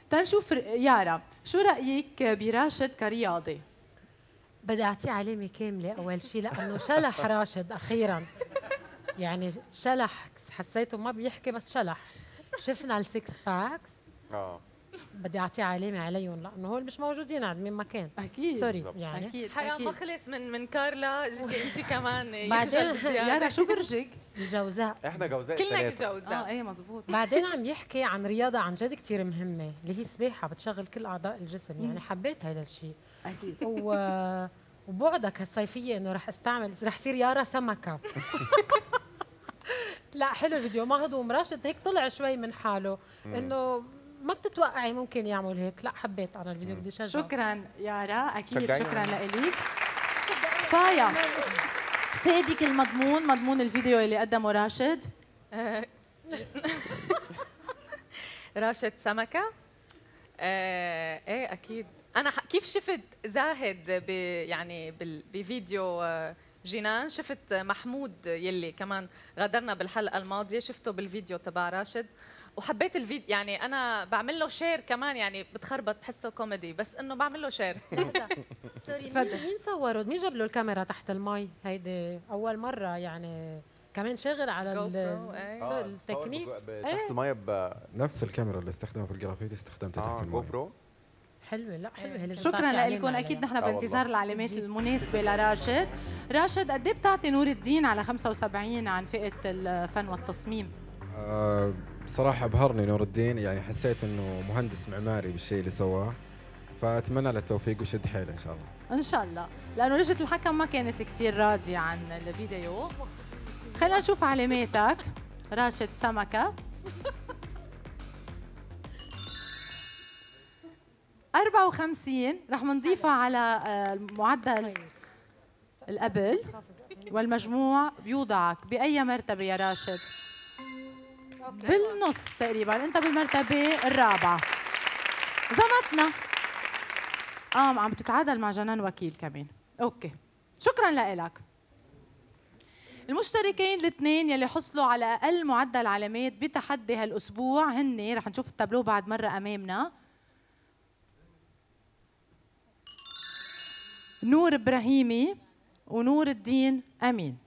تنشوف يارا، شو رايك براشد كرياضي؟ بدي اعطيه علامه كامله اول شيء لانه شلح راشد اخيرا. يعني شلح، حسيته ما بيحكي بس شلح. شفنا السكس باكس. اه بدي اعطيه علامه عليهم لانه هول مش موجودين عند مين ما كان. اكيد سوري يعني اكيد حقا مخلص من من كارلا. انت كمان بعدين يارا شو برجك؟ الجوزاء، احنا جوزاء كلنا جوزاء. اه ايه مظبوط. بعدين عم يحكي عن رياضه عن جد كثير مهمه اللي هي السباحه، بتشغل كل اعضاء الجسم. يعني حبيت هذا الشيء اكيد. و... وبعدك هالصيفيه انه رح استعمل رح صير يارا سمكه. لا حلو فيديو مهضوم. راشد هيك طلع شوي من حاله انه ما بتتوقعي ممكن يعمل هيك. لا حبيت انا الفيديو بدي شجعه. شكرا يارا اكيد شكرا لك. فايا فادك المضمون، مضمون الفيديو اللي قدمه راشد. راشد سمكه. آه ايه اكيد. انا كيف شفت زاهد ب يعني بفيديو جنان، شفت محمود يلي كمان غادرنا بالحلقه الماضيه، شفته بالفيديو تبع راشد وحبيت الفيديو. يعني انا بعمل له شير كمان، يعني بتخربط بحسه كوميدي بس انه بعمل له شير. سوري مين صوره؟ مين جاب له الكاميرا تحت المي؟ هيدي اول مره يعني كمان شغل على التكنيك تحت المي بنفس الكاميرا اللي استخدمها في الجرافيتي استخدمتها تحت المي. جو برو حلوه. لا حلوه. شكرا لكم. اكيد نحن بانتظار العلامات المناسبه لراشد. راشد قد ايه بتعطي نور الدين على خمسة وسبعين عن فئه الفن والتصميم؟ أه بصراحة أبهرني نور الدين، يعني حسيت إنه مهندس معماري بالشيء اللي سواه، فأتمنى له التوفيق وشد حيله إن شاء الله. إن شاء الله، لأنه لجنة الحكم ما كانت كثير راضية عن الفيديو. خلينا نشوف علاماتك راشد سمكة. أربعة وخمسين رح نضيفها على المعدل القبل، والمجموع بيوضعك بأي مرتبة يا راشد؟ بالنص تقريبا، انت بالمرتبه الرابعه. زمتنا اه عم تتعادل مع جنان وكيل كمان. اوكي شكرا لك. المشتركين الاثنين يلي حصلوا على اقل معدل علامات بتحدي هالاسبوع هن، رح نشوف التابلو بعد مره امامنا، نور ابراهيمي ونور الدين امين.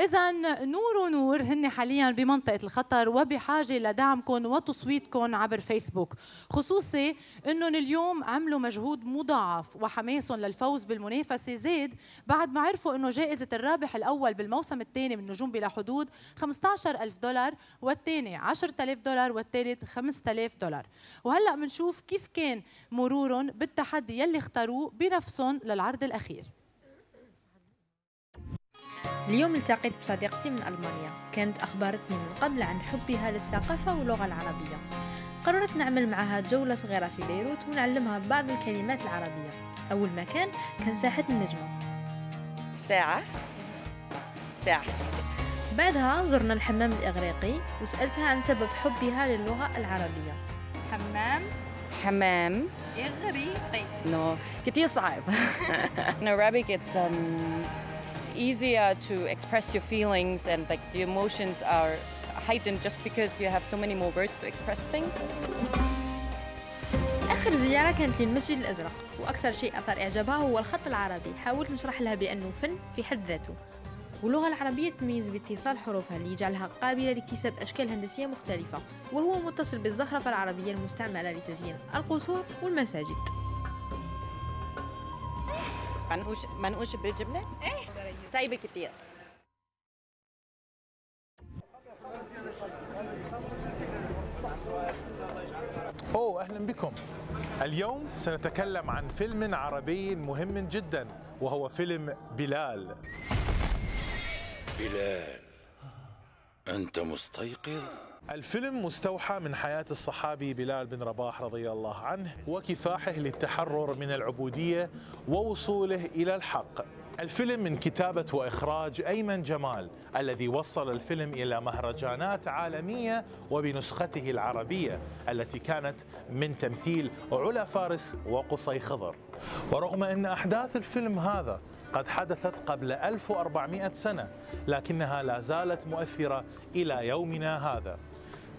إذا نور ونور هن حاليا بمنطقة الخطر وبحاجة لدعمكم وتصويتكم عبر فيسبوك، خصوصي أنهم اليوم عملوا مجهود مضاعف وحماسهم للفوز بالمنافسة زاد بعد ما عرفوا أنه جائزة الرابح الأول بالموسم الثاني من نجوم بلا حدود خمسة عشر ألف دولار، والثاني عشرة آلاف دولار، والثالث خمسة آلاف دولار. وهلأ بنشوف كيف كان مرورهم بالتحدي يلي اختاروه بنفسهم للعرض الأخير. اليوم التقيت بصديقتي من ألمانيا، كانت أخبرتني من قبل عن حبها للثقافة واللغة العربية. قررت نعمل معها جولة صغيرة في بيروت ونعلمها بعض الكلمات العربية. أول مكان كان ساحة النجمة. ساعة ساعة بعدها زرنا الحمام الإغريقي وسألتها عن سبب حبها للغة العربية. حمام حمام إغريقي. No, كتير صعب. In Arabic it's um, easier to express your feelings and like the emotions are heightened just because you have so many more words to express things. آخر زيارة كانت للمسجد الأزرق وأكثر شيء أثار إعجابها هو الخط العربي. حاولت نشرح لها بأنه فن في حد ذاته واللغة العربية تميز باتصال حروفها اللي يجعلها قابلة لاكتساب أشكال هندسية مختلفة وهو متصل بالزخرفة العربية المستعملة لتزيين القصور والمساجد. منقوش منقوش بالجبنة؟ إيه طيبة كتير. أوه أهلا بكم. اليوم سنتكلم عن فيلم عربي مهم جدا وهو فيلم بلال. بلال أنت مستيقظ؟ الفيلم مستوحى من حياة الصحابي بلال بن رباح رضي الله عنه وكفاحه للتحرر من العبودية ووصوله إلى الحق. الفيلم من كتابة وإخراج أيمن جمال الذي وصل الفيلم إلى مهرجانات عالمية وبنسخته العربية التي كانت من تمثيل علاء فارس وقصي خضر. ورغم أن أحداث الفيلم هذا قد حدثت قبل ألف وأربعمائة سنة لكنها لا زالت مؤثرة إلى يومنا هذا.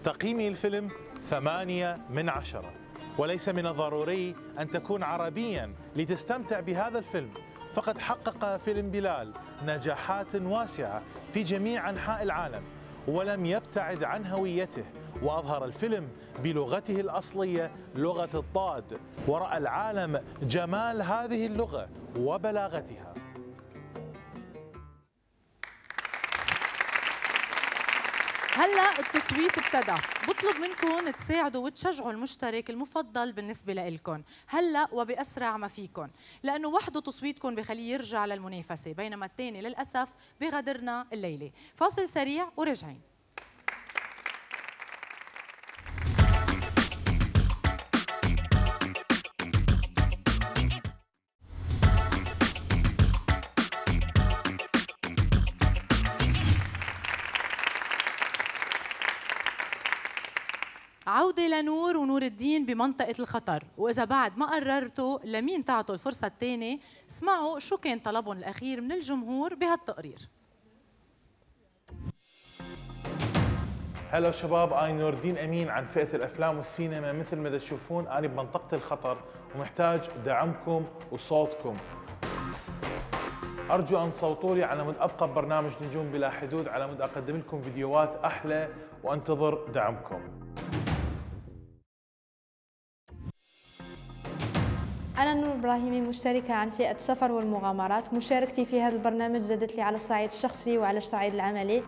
تقييمي الفيلم ثمانية من عشرة. وليس من الضروري أن تكون عربيا لتستمتع بهذا الفيلم، فقد حقق فيلم بلال نجاحات واسعة في جميع أنحاء العالم ولم يبتعد عن هويته، وأظهر الفيلم بلغته الأصلية لغة الضاد ورأى العالم جمال هذه اللغة وبلاغتها. هلأ التصويت ابتدى، بطلب منكم تساعدوا وتشجعوا المشترك المفضل بالنسبة لإلكم هلأ وبأسرع ما فيكم، لأنه وحده تصويتكم بخليه يرجع للمنافسة، بينما الثاني للأسف بغدرنا الليلة. فاصل سريع وراجعين. عودة لنور ونور الدين بمنطقة الخطر، وإذا بعد ما قررتوا لمين تعطوا الفرصة الثانية، اسمعوا شو كان طلبهم الأخير من الجمهور بهالتقرير. هلا شباب، أنا نور الدين أمين عن فئة الأفلام والسينما. مثل ما تشوفون أنا بمنطقة الخطر ومحتاج دعمكم وصوتكم. أرجو أن صوتوا لي على مود أبقى ببرنامج نجوم بلا حدود، على مود أقدم لكم فيديوهات أحلى وأنتظر دعمكم. أنا نور إبراهيمي مشتركة عن فئة السفر والمغامرات، مشاركتي في هذا البرنامج زادت لي على الصعيد الشخصي وعلى الصعيد العملي.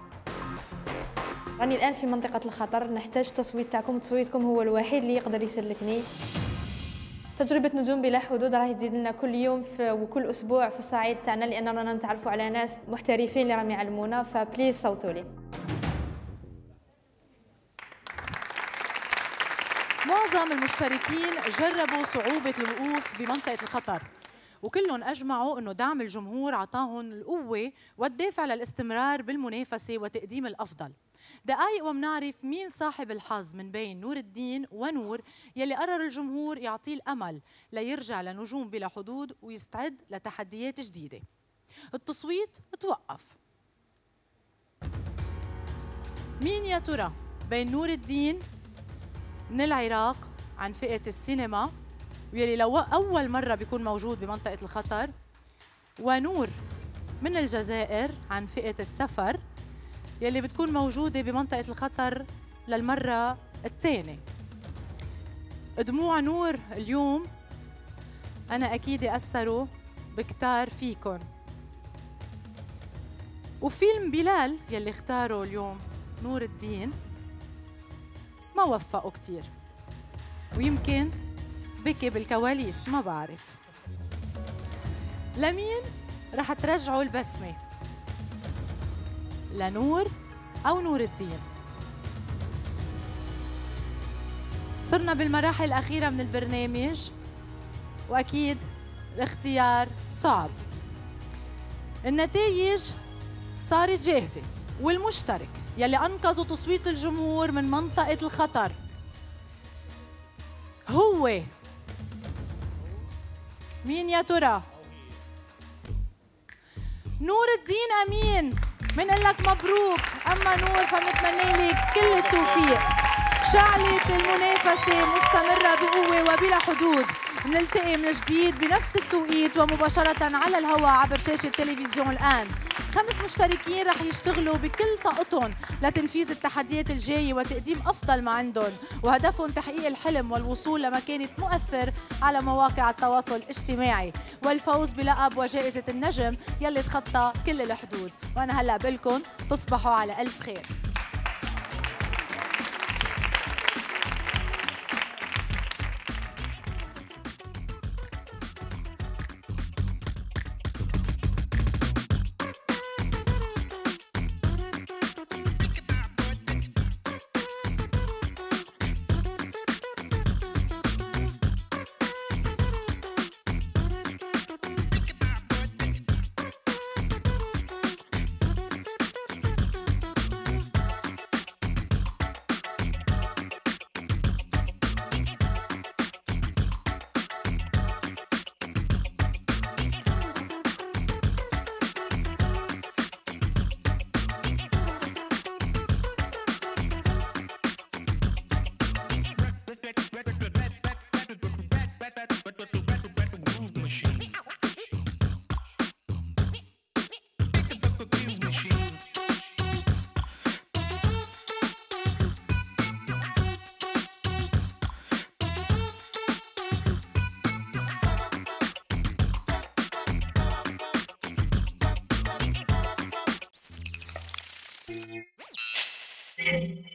راني الآن في منطقة الخطر، نحتاج تصويت تاعكم، تصويتكم هو الوحيد اللي يقدر يسلكني. تجربة نجوم بلا حدود راهي تزيد لنا كل يوم وكل أسبوع في الصعيد تاعنا، لأن رانا نتعرفوا على ناس محترفين اللي راهم يعلمونا، فبليز صوتوا لي. معظم المشتركين جربوا صعوبة الوقوف بمنطقة الخطر وكلهم أجمعوا أنه دعم الجمهور عطاهم القوة والدافع للاستمرار بالمنافسة وتقديم الأفضل. دقايق ومنعرف مين صاحب الحظ من بين نور الدين ونور يلي قرر الجمهور يعطيه الأمل ليرجع لنجوم بلا حدود ويستعد لتحديات جديدة. التصويت توقف. مين يا ترى بين نور الدين من العراق عن فئة السينما ويلي لو أول مرة بيكون موجود بمنطقة الخطر، ونور من الجزائر عن فئة السفر يلي بتكون موجودة بمنطقة الخطر للمرة الثانية. دموع نور اليوم أنا أكيد أثروا بكتار فيكن، وفيلم بلال يلي اختاره اليوم نور الدين ما وفقوا كتير ويمكن بكي بالكواليس، ما بعرف. لمين رح ترجعوا البسمة؟ لنور أو نور الدين؟ صرنا بالمراحل الأخيرة من البرنامج وأكيد الاختيار صعب. النتائج صارت جاهزة والمشترك يلي أنقذوا تصويت الجمهور من منطقة الخطر هو مين يا ترى؟ نور الدين أمين. منقول لك مبروك أما نور، فمتمنى لك كل التوفيق. شعلة المنافسة مستمرة بقوة وبلا حدود. بنلتقي من جديد بنفس التوقيت ومباشرة على الهواء عبر شاشة تلفزيون الآن. خمس مشتركين رح يشتغلوا بكل طاقتهم لتنفيذ التحديات الجاية وتقديم أفضل ما عندهم، وهدفهم تحقيق الحلم والوصول لمكانة مؤثر على مواقع التواصل الاجتماعي والفوز بلقب وجائزة النجم يلي تخطى كل الحدود. وأنا هلأ بقلكم تصبحوا على ألف خير. Thank you.